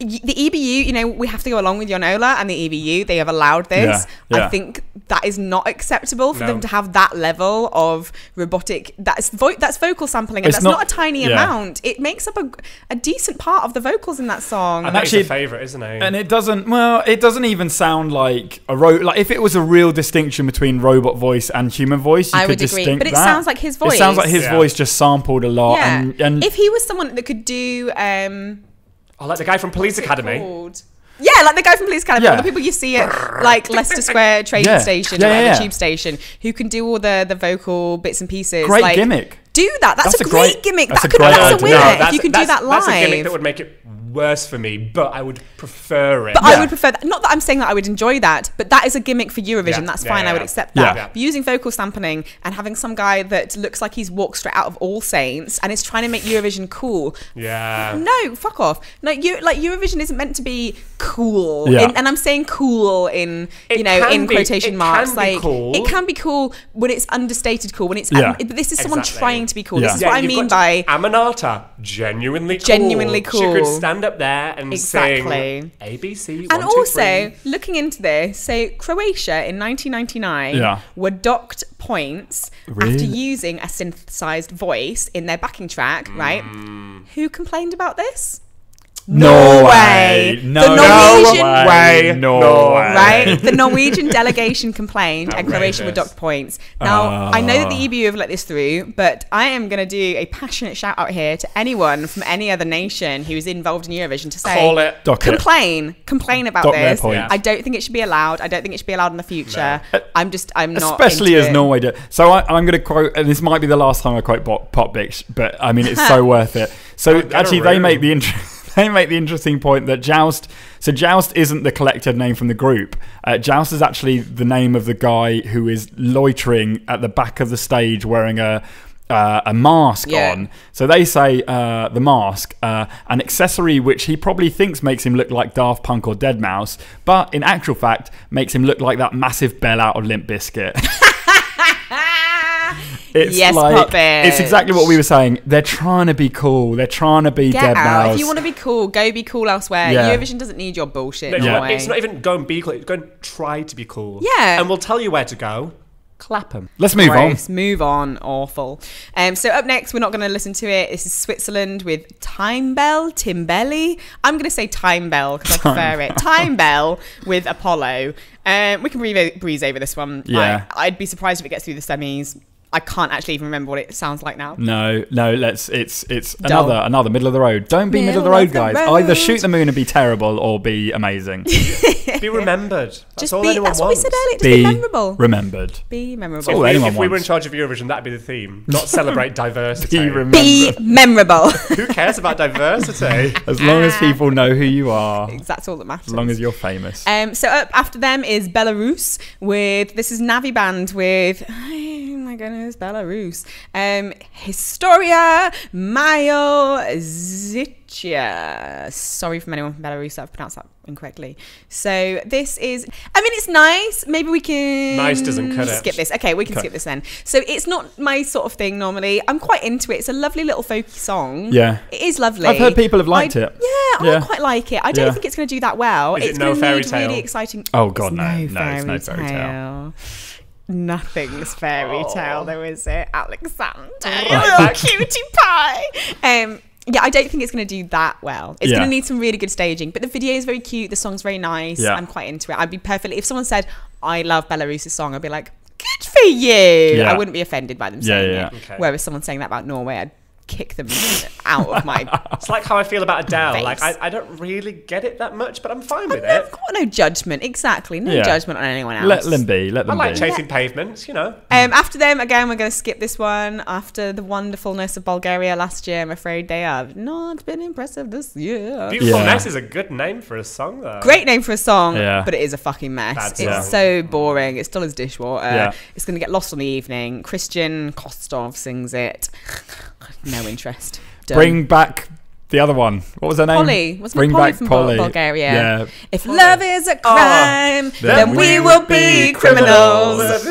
the EBU, you know, we have to go along with Janola and the EBU. They have allowed this. Yeah, yeah. I think that is not acceptable for them to have that level of robotic. That's vocal sampling, and it's that's not a tiny amount. It makes up a decent part of the vocals in that song. And actually, it's a favourite, isn't it? And it doesn't. Well, it doesn't even sound like a like if it was a real distinction between robot voice and human voice, you could distinct that. But it sounds like his voice. It sounds like his voice just sampled a lot. Yeah. And if he was someone that could do. Oh, like the guy from Police Academy. Yeah, like the guy from Police Academy. All the people you see at like Leicester Square train station or the tube station who can do all the vocal bits and pieces. Great gimmick. Do that. That's a great gimmick. That could if you can do that live. That's a gimmick that would make it worse for me, but I would prefer it. But I would prefer that. Not that I'm saying that I would enjoy that, but that is a gimmick for Eurovision. That's fine. I would accept that. Yeah. But using vocal sampling and having some guy that looks like he's walked straight out of All Saints and is trying to make Eurovision cool. Yeah. No, fuck off. No, like Eurovision isn't meant to be cool. Yeah. And I'm saying cool in quotation marks. It can be cool when it's understated cool. When it's this is someone trying to be cool. Yeah. This is what I mean by Aminata. Genuinely cool. Genuinely cool. She could stand up there and sing ABC. And also, looking into this, so Croatia in 1999 were docked points after using a synthesized voice in their backing track, right? Who complained about this? Norway. No way. Right? The Norwegian delegation complained and Croatia were docked points. Now, I know that the EBU have let this through, but I am going to do a passionate shout out here to anyone from any other nation who is involved in Eurovision to say, complain about this. I don't think it should be allowed. I don't think it should be allowed in the future. I'm not. Especially as Norway do. So I'm going to quote, and this might be the last time I quote Pop Bitch, but I mean, it's so worth it. So actually, they make the intro. They make the interesting point that Joust, so Joust isn't the collective name from the group. Joust is actually the name of the guy who is loitering at the back of the stage wearing a mask on. So they say the mask, an accessory which he probably thinks makes him look like Daft Punk or Deadmau5, but in actual fact makes him look like that massive bell out of Limp Bizkit. It's like, it's exactly what we were saying. They're trying to be cool. They're trying to be Deadmau5. If you want to be cool, go be cool elsewhere. Eurovision doesn't need your bullshit. No, it's not even go and be cool. Go and try to be cool. Yeah. And we'll tell you where to go. Clapham. Let's move on. Let's move on. Awful. So up next, we're not going to listen to it. This is Switzerland with Timebelle. I'm going to say Timebelle because I prefer it. Timebelle with Apollo. We can breeze over this one. I'd be surprised if it gets through the semis. I can't actually even remember what it sounds like now. No, let's. It's dull. another middle of the road. Don't be middle of the road, guys. Either shoot the moon and be terrible, or be amazing. Be remembered. That's all anyone wants. Be remembered. If, if we were in charge of Eurovision, that'd be the theme. Not celebrate diversity. Be memorable. Who cares about diversity? As long as people know who you are. That's all that matters. As long as you're famous. So up after them is Belarus with this is Navi Band with. Goodness, Belarus. Historia Mayo Zichia. Sorry from anyone from Belarus, I've pronounced that incorrectly. So this is, I mean, it's nice. Maybe we can skip this. Okay, we can skip this then. So it's not my sort of thing normally. I'm quite into it. It's a lovely little folky song. Yeah, it is lovely. I've heard people have liked it. Yeah, I quite like it. I don't think it's going to do that well. Is it no fairy tale? Really exciting. Oh God, no, it's no fairy tale. Nothing's fairy tale, though, is it, Alexander? Little cutie pie. Yeah, I don't think it's going to do that well. It's going to need some really good staging, but the video is very cute. The song's very nice. Yeah. I'm quite into it. I'd be perfectly if someone said I love Belarus's song, I'd be like, good for you. Yeah. I wouldn't be offended by them saying it. Okay. Whereas someone saying that about Norway, I'd kick them out of my. It's like how I feel about Adele. Like I don't really get it that much, but I'm fine with it. I've got no judgment. Exactly, no judgment on anyone else. Let them be. Let them. I like chasing pavements, you know. After them again, we're going to skip this one. After the wonderfulness of Bulgaria last year, I'm afraid they have not been impressive this year. Beautifulness is a good name for a song, though. Great name for a song, but it is a fucking mess. It's so boring. It's dull as dishwater. It's going to get lost on the evening. Christian Kostov sings it. No interest. Done. Bring back the other one. What was her name? Polly. Wasn't Bring Polly back from Polly. Bulgaria. Yeah. If love is a crime, then we will be criminals.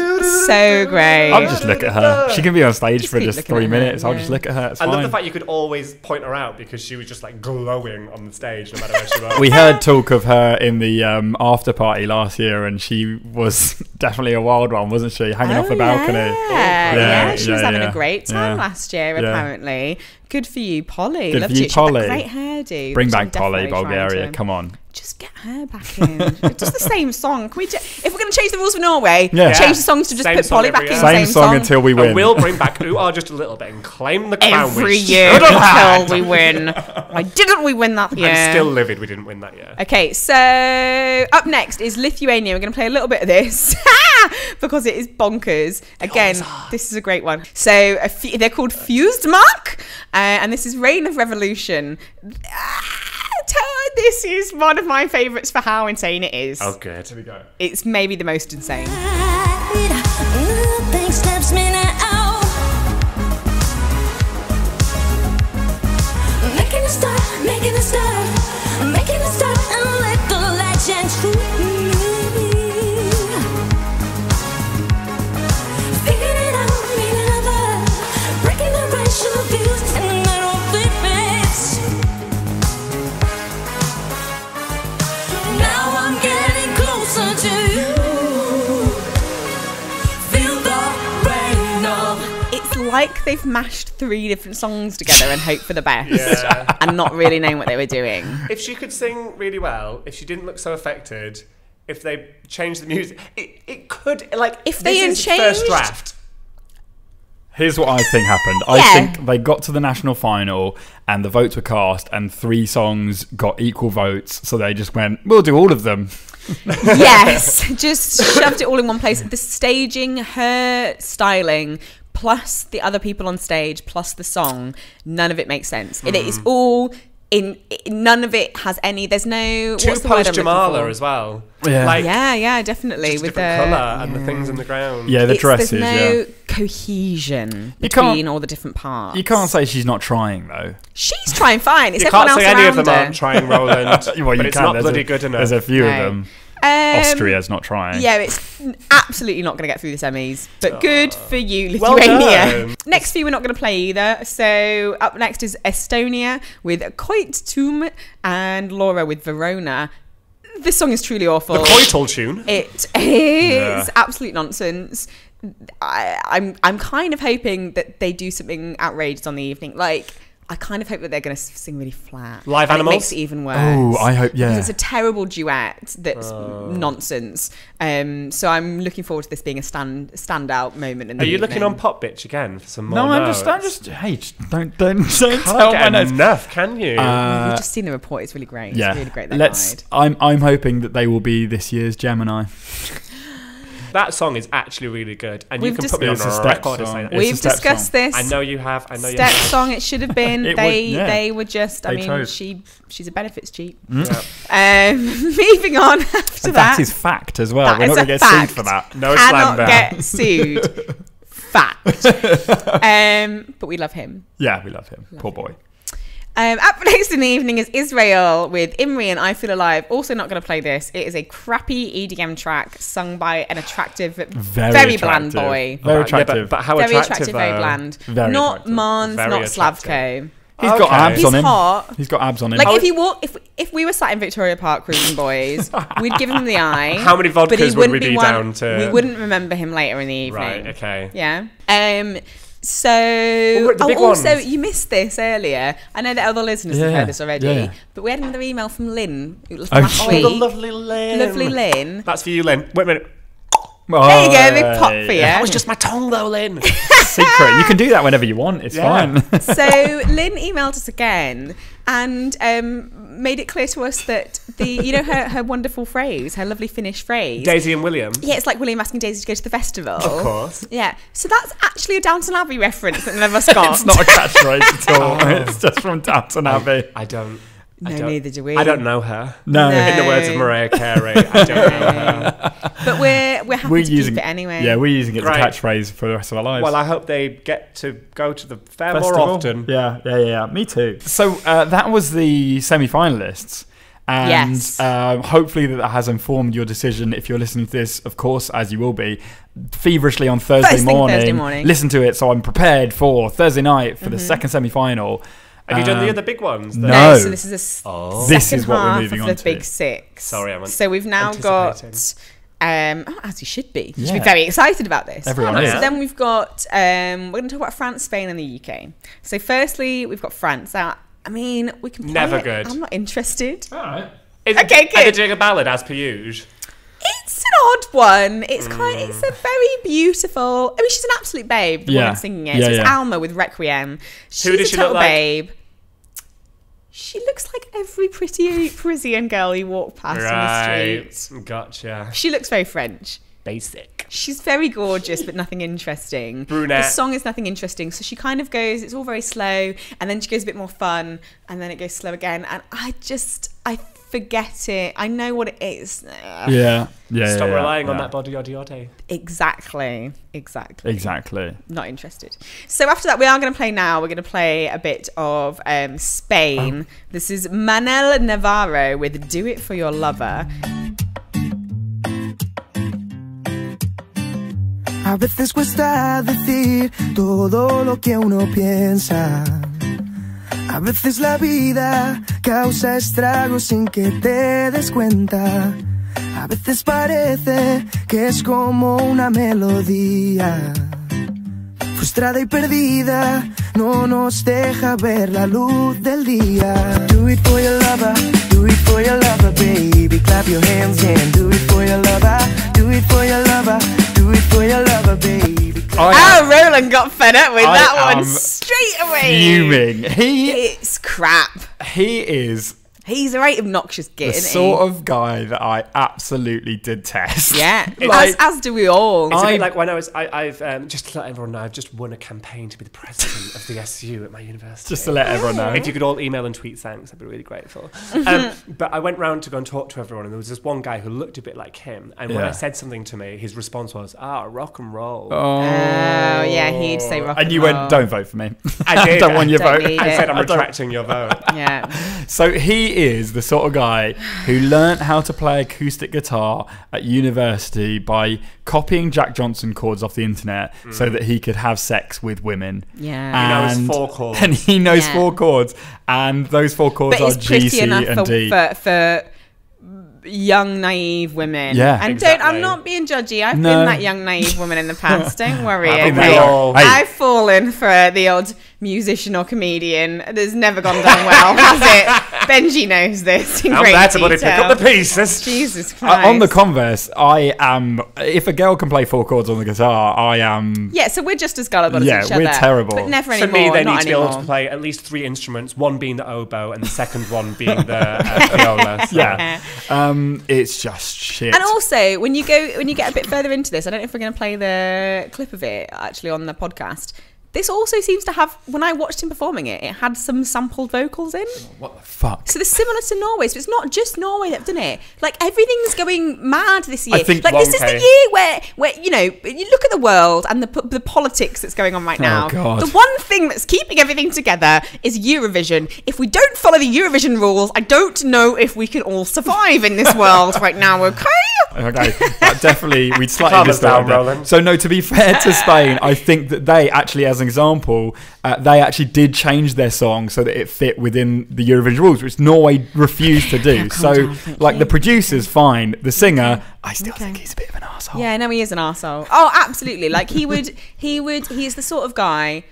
So great. I'll just look at her. She can be on stage for just 3 minutes. I'll just look at her. It's fine. I love the fact you could always point her out because she was just like glowing on the stage no matter where she was. We heard talk of her in the after party last year, and she was definitely a wild one, wasn't she? Hanging off the balcony. Yeah, she was having a great time last year, apparently. Good for you, Polly. Good for you, Polly. Great hairdo. Bring back Polly, Bulgaria. Come on. Just get her back in. Just the same song. Can we? If we're going to change the rules for Norway, change the songs to just put Polly back in. Same song until we win. And we'll bring back UR just a little bit and claim the crown. Every year until we win. Why didn't we win that year? I'm still livid we didn't win that year. Okay, so up next is Lithuania. We're going to play a little bit of this. Because it is bonkers. Again, this is a great one. So they're called Fusdmark, and this is Reign of Revolution. This is one of my favourites for how insane it is. Oh, good. Here we go. It's maybe the most insane. Like they've mashed 3 different songs together and hope for the best, and not really knowing what they were doing. If she could sing really well, if she didn't look so affected, if they changed the music, it could like if they first draft. Here's what I think happened. I think they got to the national final and the votes were cast, and 3 songs got equal votes, so they just went, "We'll do all of them." Yes, just shoved it all in one place. The staging, her styling. Plus the other people on stage, plus the song, none of it makes sense. Mm. It is all none of it has any. There's no two post Jamala as well. Yeah, like, yeah, definitely just with the different colour and the things on the ground. Yeah, the dresses. There's no cohesion between all the different parts. You can't say she's not trying though. She's trying fine. It's you everyone can't else say any of them aren't trying, Roland. Well, but it's not bloody good enough. There's a few of them. Austria's not trying. Yeah, it's absolutely not going to get through the semis. But good for you, Lithuania. Well next few we're not going to play either. So up next is Estonia with Koitum and Laura with Verona. This song is truly awful. The Koital tune. It is absolute nonsense. I'm kind of hoping that they do something outrageous on the evening. Like I kind of hope that they're going to sing really flat. Live animals? It makes it even worse. Oh, I hope, yeah. Because it's a terrible duet that's nonsense. So I'm looking forward to this being a standout moment in the evening. Looking on Pop Bitch again for some more? No, I'm just, hey, don't tell my notes. Enough, can you? We've just seen the report. It's really great. Yeah. It's really great. I'm hoping that they will be this year's Gemini. That song is actually really good, and you can put me on a record and say that. We've discussed this. I know you have. I know you have. Step song. It should have been. They were just. I mean, she's a benefits cheat. Moving on after that. That is fact as well. We're not going to get sued for that. No slander. Cannot get sued. Fact. But we love him. Yeah, we love him. Poor boy. Up next in the evening is Israel with Imri and I Feel Alive. Also not going to play this. It is a crappy EDM track sung by an attractive, very bland boy. Very attractive. Yeah, but how very attractive, very bland. Very not Mans, not Slavko. He's got abs on him. He's hot. He's got abs on him. Like if we were sat in Victoria Park cruising boys, we'd give him the eye. How many vodkas would we be down to? We wouldn't remember him later in the evening. Right, okay. Yeah. So also you missed this earlier. I know that other listeners have heard this already, but we had another email from Lynn last week. The lovely Lynn. Lovely Lynn. That's for you, Lynn. Wait a minute. There you go, big pop for you. That was just my tongue though, Lynn. Secret. You can do that whenever you want. It's fine. So Lynn emailed us again and made it clear to us that her wonderful phrase, her lovely Finnish phrase, Daisy and William. Yeah, it's like William asking Daisy to go to the festival. Of course. Yeah. So that's actually a Downton Abbey reference that none of us got. It's not a catchphrase at all. It's just from Downton Abbey. No, neither do we. I don't know her. No. In the words of Mariah Carey, I don't know her. But we're happy to keep it anyway. Yeah, we're using it as a catchphrase for the rest of our lives. Well, I hope they get to go to the fair festival more often. Yeah. Me too. So that was the semi-finalists. And yes. Hopefully that has informed your decision. If you're listening to this, of course, as you will be, feverishly on Thursday morning. Listen to it so I'm prepared for Thursday night for the second semi-final. Have you done the other big ones? No. So this is the big six. Sorry, so we've now got, as you should be. You should be very excited about this. Everyone is. So then we've got, we're going to talk about France, Spain and the UK. So firstly, we've got France. I mean, we can play Never it. Good. I'm not interested. All right. Okay, good. Are they doing a ballad as per usual? It's an odd one. It's a very beautiful. I mean, she's an absolute babe. The woman singing it. It's Alma with Requiem. She's a total babe. She looks like every pretty Parisian girl you walk past on the street. Gotcha. She looks very French. Basic. She's very gorgeous, but nothing interesting. Brunette. The song is nothing interesting, so she kind of goes. It's all very slow, and then she goes a bit more fun, and then it goes slow again. And I forget it. I know what it is. Stop relying on that body yoddy. Exactly. Not interested. So after that, we are going to play now. We're going to play a bit of Spain. Oh. This is Manel Navarro with "Do It for Your Lover." A veces cuesta decir todo lo que uno piensa. A veces la vida causa estragos sin que te des cuenta. A veces parece que es como una melodía. Frustrada y perdida, no nos deja ver la luz del día. Do it for your lover, do it for your lover, baby. Clap your hands and do it for your lover, do it for your lover. Do it for your lover, baby. Roland got fed up with that one straight away. Fuming. It's crap. He's a right obnoxious git, isn't he? The sort of guy that I absolutely detest. Yeah, like, as do we all. It's a bit like when I've just to let everyone know, I've just won a campaign to be the president of the SU at my university. Just to let everyone know. If you could all email and tweet thanks, I'd be really grateful. But I went round to go and talk to everyone, and there was this one guy who looked a bit like him. And when I said something to me, his response was, rock and roll. Oh yeah, he'd say rock and roll. And you went, don't vote for me. I did. Don't want your vote. I said, I'm retracting your vote. Yeah. So he is the sort of guy who learnt how to play acoustic guitar at university by copying Jack Johnson chords off the internet so that he could have sex with women. Yeah, and he knows 4 chords. And he knows 4 chords, and those 4 chords are G, C, and D. For young naive women. Yeah, and exactly. I'm not being judgy. I've been that young naive woman in the past. Don't worry. I've fallen for the odd musician or comedian. There's never gone down well, has it? Benji knows this in great detail. I'm there to pick up the pieces. Jesus Christ. On the converse, I am... If a girl can play four chords on the guitar, I am... Yeah, so we're just as gullible as each other. Yeah, we're terrible. But never anymore. For me, they need to be able to play at least three instruments, one being the oboe and the second one being the viola. So. Yeah. It's just shit. And also, when you get a bit further into this, I don't know if we're going to play the clip of it, actually, on the podcast. This also seems to have, when I watched him performing it, it had some sampled vocals in. Oh, what the fuck? So they're similar to Norway, so it's not just Norway that have done it. Like, everything's going mad this year. I think like, this is the year where, you know, you look at the world and the politics that's going on right now. God. The one thing that's keeping everything together is Eurovision. If we don't follow the Eurovision rules, I don't know if we can all survive in this world right now, okay? Okay, definitely, we'd slightly this down, Roland. So no, to be fair to Spain, I think that they actually, as an example, they actually did change their song so that it fit within the Eurovision rules, which Norway refused to do. So, like, the producer's fine, the singer, I still think he's a bit of an arsehole. Yeah, no, he is an arsehole. Oh, absolutely. Like, he's the sort of guy...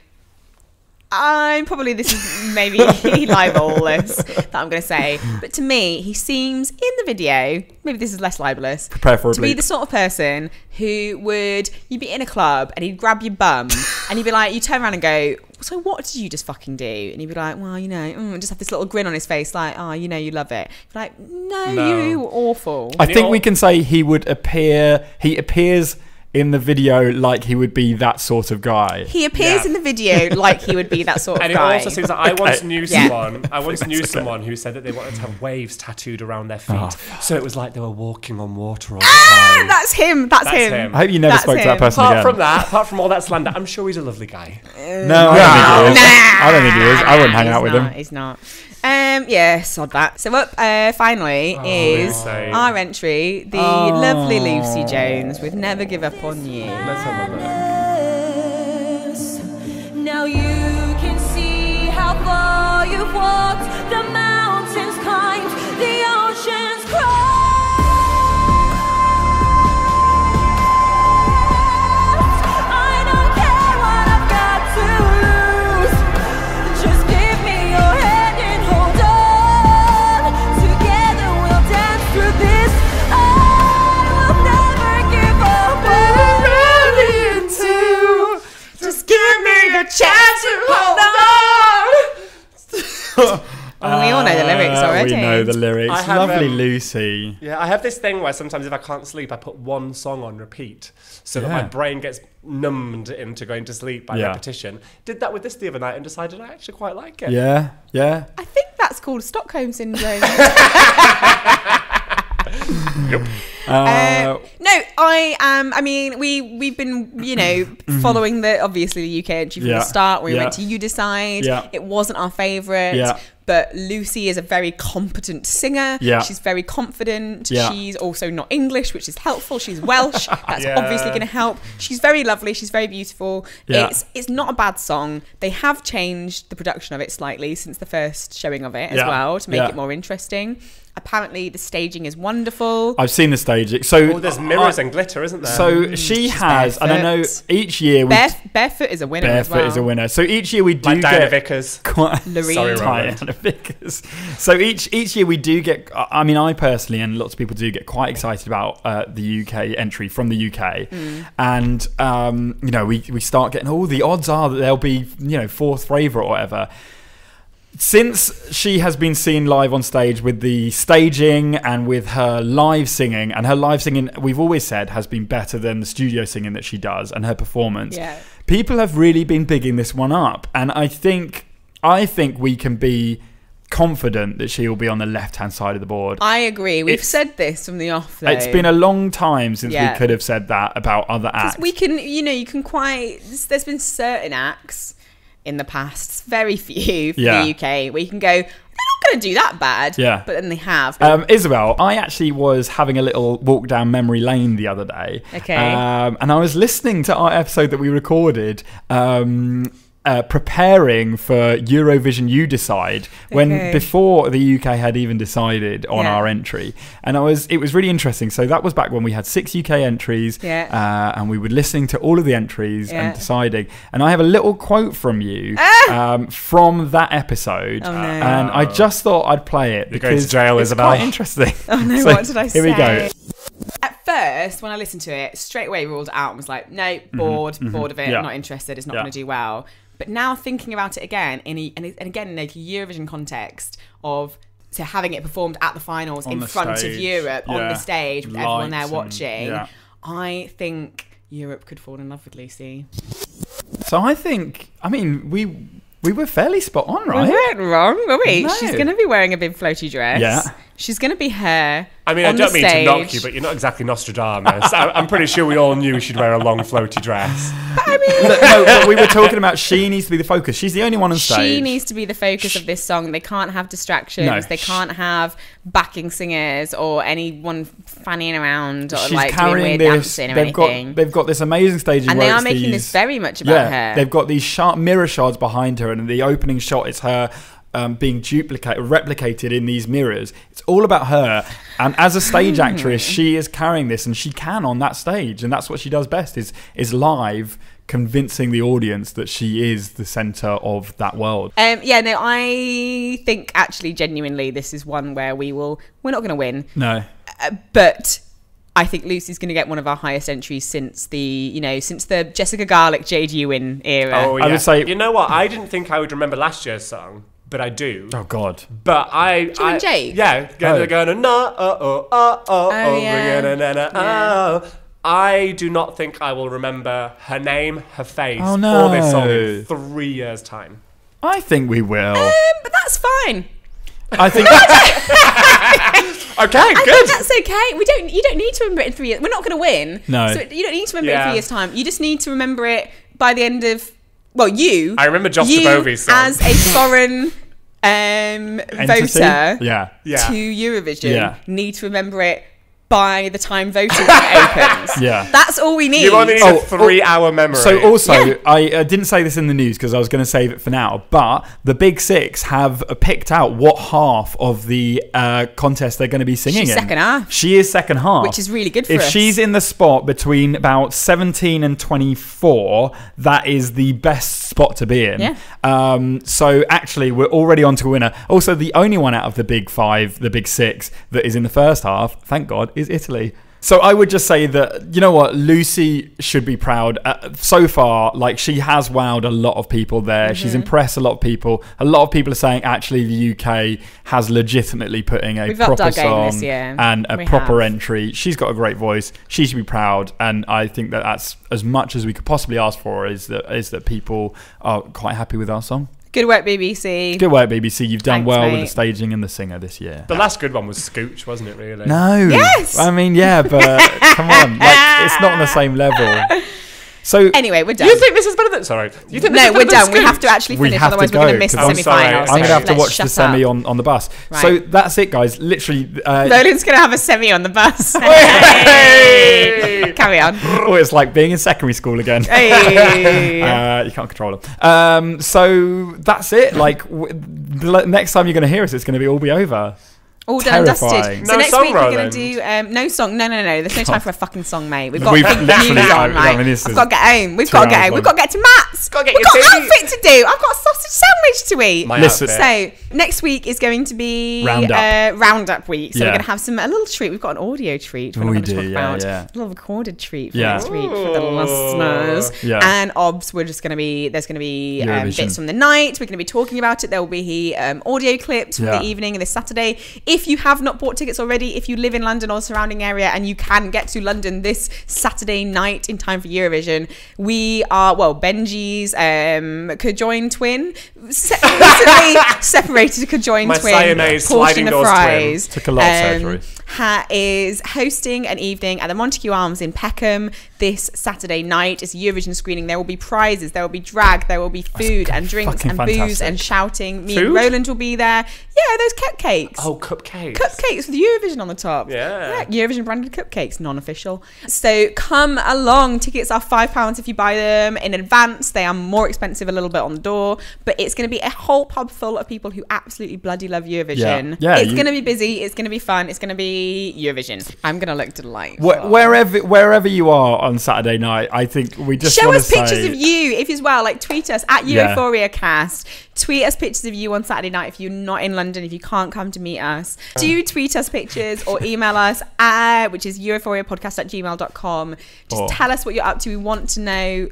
this is maybe libelous that I'm going to say, but to me, he seems in the video, maybe this is less libelous, to be the sort of person who would, you'd be in a club and he'd grab your bum and he'd be like, you turn around and go, so what did you just fucking do? And he'd be like, well, you know, just have this little grin on his face, like, oh, you know, you love it. He'd be like, no, you were awful. I think we can say he appears in the video like he would be that sort of guy. He appears in the video like he would be that sort of guy. And it also seems that like I once knew someone who said that they wanted to have waves tattooed around their feet. Oh, so it was like they were walking on water all the time. That's him. I hope you never spoke to that person again. Apart from all that slander, I'm sure he's a lovely guy. No, I don't think he is. I wouldn't hang out with him. He's not. Yeah, sod that. So up finally is insane. Our entry, the lovely Lucy Jones with Never Give Up On You. Let's have a look. Now you can see how far you've walked, the mountains climbed, the oceans crossed. We all know the lyrics already. We know the lyrics. Lovely Lucy. Yeah, I have this thing where sometimes if I can't sleep, I put one song on repeat so that my brain gets numbed into going to sleep by repetition. Did that with this the other night and decided I actually quite like it. Yeah, yeah. I think that's called Stockholm Syndrome. Yep. No, I am. I mean, we've been, you know, following obviously the UK entry from the start. We went to You Decide. Yeah. It wasn't our favourite. Yeah. But Lucy is a very competent singer. Yeah. She's very confident. Yeah. She's also not English, which is helpful. She's Welsh. That's obviously going to help. She's very lovely. She's very beautiful. Yeah. It's not a bad song. They have changed the production of it slightly since the first showing of it as well to make it more interesting. Apparently, the staging is wonderful. I've seen the staging. So there's mirrors and glitter, isn't there? So she has, barefoot. And I know each year... Barefoot is a winner as well. Barefoot is a winner. So each year we do like Diana Vickers. Sorry, Diana Vickers. So each year we do get... I mean, I personally and lots of people do get quite excited about the UK entry from the UK. Mm. And, you know, we start getting, the odds are that they'll be, you know, fourth favourite or whatever. Since she has been seen live on stage with the staging and with her live singing, and her live singing, we've always said, has been better than the studio singing that she does and her performance, people have really been bigging this one up. And I think we can be confident that she will be on the left-hand side of the board. I agree. We've said this from the off, though. It's been a long time since we could have said that about other acts. We can, you know, you can quite... There's been certain acts... in the past, very few for the UK, where you can go, they're not going to do that bad, but then they have. Isabel, I actually was having a little walk down memory lane the other day, and I was listening to our episode that we recorded preparing for Eurovision You Decide, when before the UK had even decided on our entry. And it was really interesting. So that was back when we had 6 UK entries, and we were listening to all of the entries and deciding. And I have a little quote from you from that episode, and I just thought I'd play it. You're because to jail, it's quite interesting. Oh no, so what did I say? Here we go. At first, when I listened to it, straight away ruled out and was like, no, bored of it, not interested, it's not going to do well. But now thinking about it again, in a Eurovision context of having it performed at the finals in front of Europe, on the stage, with everyone there watching, I think Europe could fall in love with Lucy. So I think, I mean, we were fairly spot on, right? We weren't wrong, were we? No. She's going to be wearing a big floaty dress. Yeah. She's going to be her. I mean, I don't mean to knock you, but you're not exactly Nostradamus. I'm pretty sure we all knew she'd wear a long floaty dress. But I mean, but we were talking about she needs to be the focus. She's the only one on stage. She needs to be the focus of this song. They can't have distractions. No. They can't have backing singers or anyone fannying around or she's like doing weird dancing or anything. They've got this amazing stage, and they are making this very much about her. They've got these sharp mirror shards behind her, and in the opening shot, it's her being replicated in these mirrors. It's all about her, and as a stage actress she is carrying this, and she can on that stage, and that's what she does best, is live, convincing the audience that she is the centre of that world. Yeah, no, I think actually genuinely this is one where we're not going to win, but I think Lucy's going to get one of our highest entries since the, since the Jessica Garlick, Jade Ewan era. Oh yeah. I would say, you know what, I didn't think I would remember last year's song, but I do. Oh God! But I and Jade? Yeah, they're going I do not think I will remember her name, her face, or this song in 3 years' time. I think we will. But that's fine. I think. Okay, I good. Think that's okay. We don't. You don't need to remember it in 3 years. We're not going to win. No. So you don't need to remember it in 3 years' time. You just need to remember it by the end of. Well, I remember Josh Tabovi's song. As a foreign voter to Eurovision, need to remember it by the time voting opens. Yeah. That's all we need. You only need a 3-hour memory. So also, I didn't say this in the news because I was going to save it for now, but the Big Six have picked out what half of the contest they're going to be singing in. Second half. She is second half. Which is really good for us. If she's in the spot between about 17 and 24, that is the best spot to be in. Yeah. So actually, we're already on to a winner. Also, the only one out of the Big Five, the Big Six, that is in the first half, thank God, is Italy. So I would just say that, you know what, Lucy should be proud. So far, like, she has wowed a lot of people there. She's impressed a lot of people. A lot of people are saying actually the UK has legitimately putting a proper song this year. And a proper entry. She's got a great voice. She should be proud, and I think that that's as much as we could possibly ask for, is that people are quite happy with our song. Good work, BBC. Good work, BBC. You've done well with the staging and the singer this year. The last good one was Scooch, wasn't it, really? No. Yes! I mean, yeah, but come on. Like, it's not on the same level. So anyway, we're done. You think this is better than... Sorry. You think no, we're done. Scooch? We have to actually finish, otherwise we're going to miss the semi-final. I'm going to have to watch the semi on the bus. Right. So that's it, guys. Literally... Roland's going to have a semi on the bus. Hey! Carry on. Oh, it's like being in secondary school again. Hey. You can't control them. So that's it. Like, next time you're going to hear us, it's going to be all be over. All done dusted. So next week we're going to do no song. No. There's no time for a fucking song, mate. We've got to think music on, right? I've got to get home. We've got to get home. We've got to get to Matt's. We've got an outfit to do. I've got a sausage sandwich to eat. Listen. So next week is going to be roundup week. So we're going to have a little treat. We've got an audio treat. We're going to talk about a little recorded treat for next week for the listeners. And obvs, we're just going to be, there's going to be bits from the night. We're going to be talking about it. There will be audio clips for the evening and this Saturday. If you have not bought tickets already, if you live in London or surrounding area and you can get to London this Saturday night in time for Eurovision, we are, well, Benji's conjoined twin separated a conjoined twin portion of fries. Took a lot of surgery. Is hosting an evening at the Montague Arms in Peckham this Saturday night. It's a Eurovision screening. There will be prizes, there will be drag, there will be food and drinks and booze and shouting. Me and Roland will be there. Yeah, those cupcakes. Oh, cupcakes. Cupcakes with Eurovision on the top. Yeah. Yeah, Eurovision branded cupcakes, non-official. So come along. Tickets are £5 if you buy them in advance. They are more expensive a little bit on the door, but it's going to be a whole pub full of people who absolutely bloody love Eurovision. Yeah. It's going to be busy. It's going to be fun. It's going to be Eurovision. I'm gonna look to the light. Wherever you are on Saturday night, I think we just show us pictures of you if as well. Like tweet us at Europhoria Cast. Tweet us pictures of you on Saturday night if you're not in London, if you can't come to meet us. Do tweet us pictures or email us at, which is euphoriapodcast@gmail.com. Just tell us what you're up to. We want to know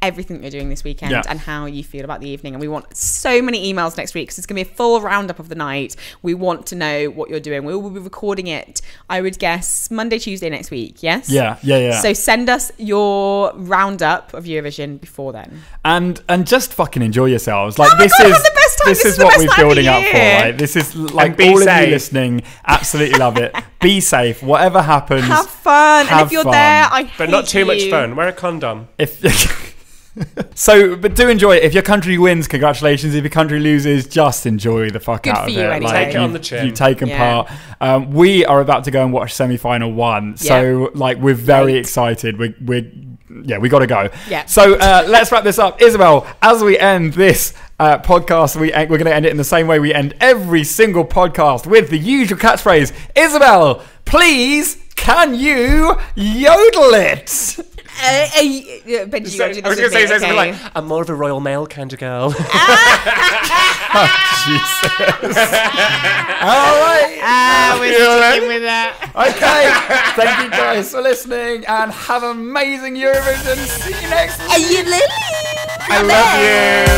everything you're doing this weekend and how you feel about the evening. And we want so many emails next week because it's going to be a full roundup of the night. We want to know what you're doing. We will be recording it, I would guess, Monday, Tuesday next week. Yes? Yeah. So send us your roundup of Eurovision before then. And just fucking enjoy yourselves. Like, this is what we're building up for. Like, this is like all of you listening absolutely love it. Be safe. Whatever happens, have fun. And if you're there, I hate you. But not too much fun. Wear a condom. So, but do enjoy it. If your country wins, congratulations. If your country loses, just enjoy the fuck out of it. Anyway. Like, take it on the chin. You've taken part. We are about to go and watch semi-final one. So, like, we're very excited. We got to go. Yeah. So let's wrap this up, Isabel. As we end this podcast, we're going to end it in the same way we end every single podcast with the usual catchphrase. Isabel, please, can you yodel it? Benji, I was going to say something like, I'm more of a Royal Mail kind of girl. Oh, Jesus. All right. We're sticking with that. Okay. Thank you guys for listening and have amazing Eurovision. See you next week. Are you Lily? I love you.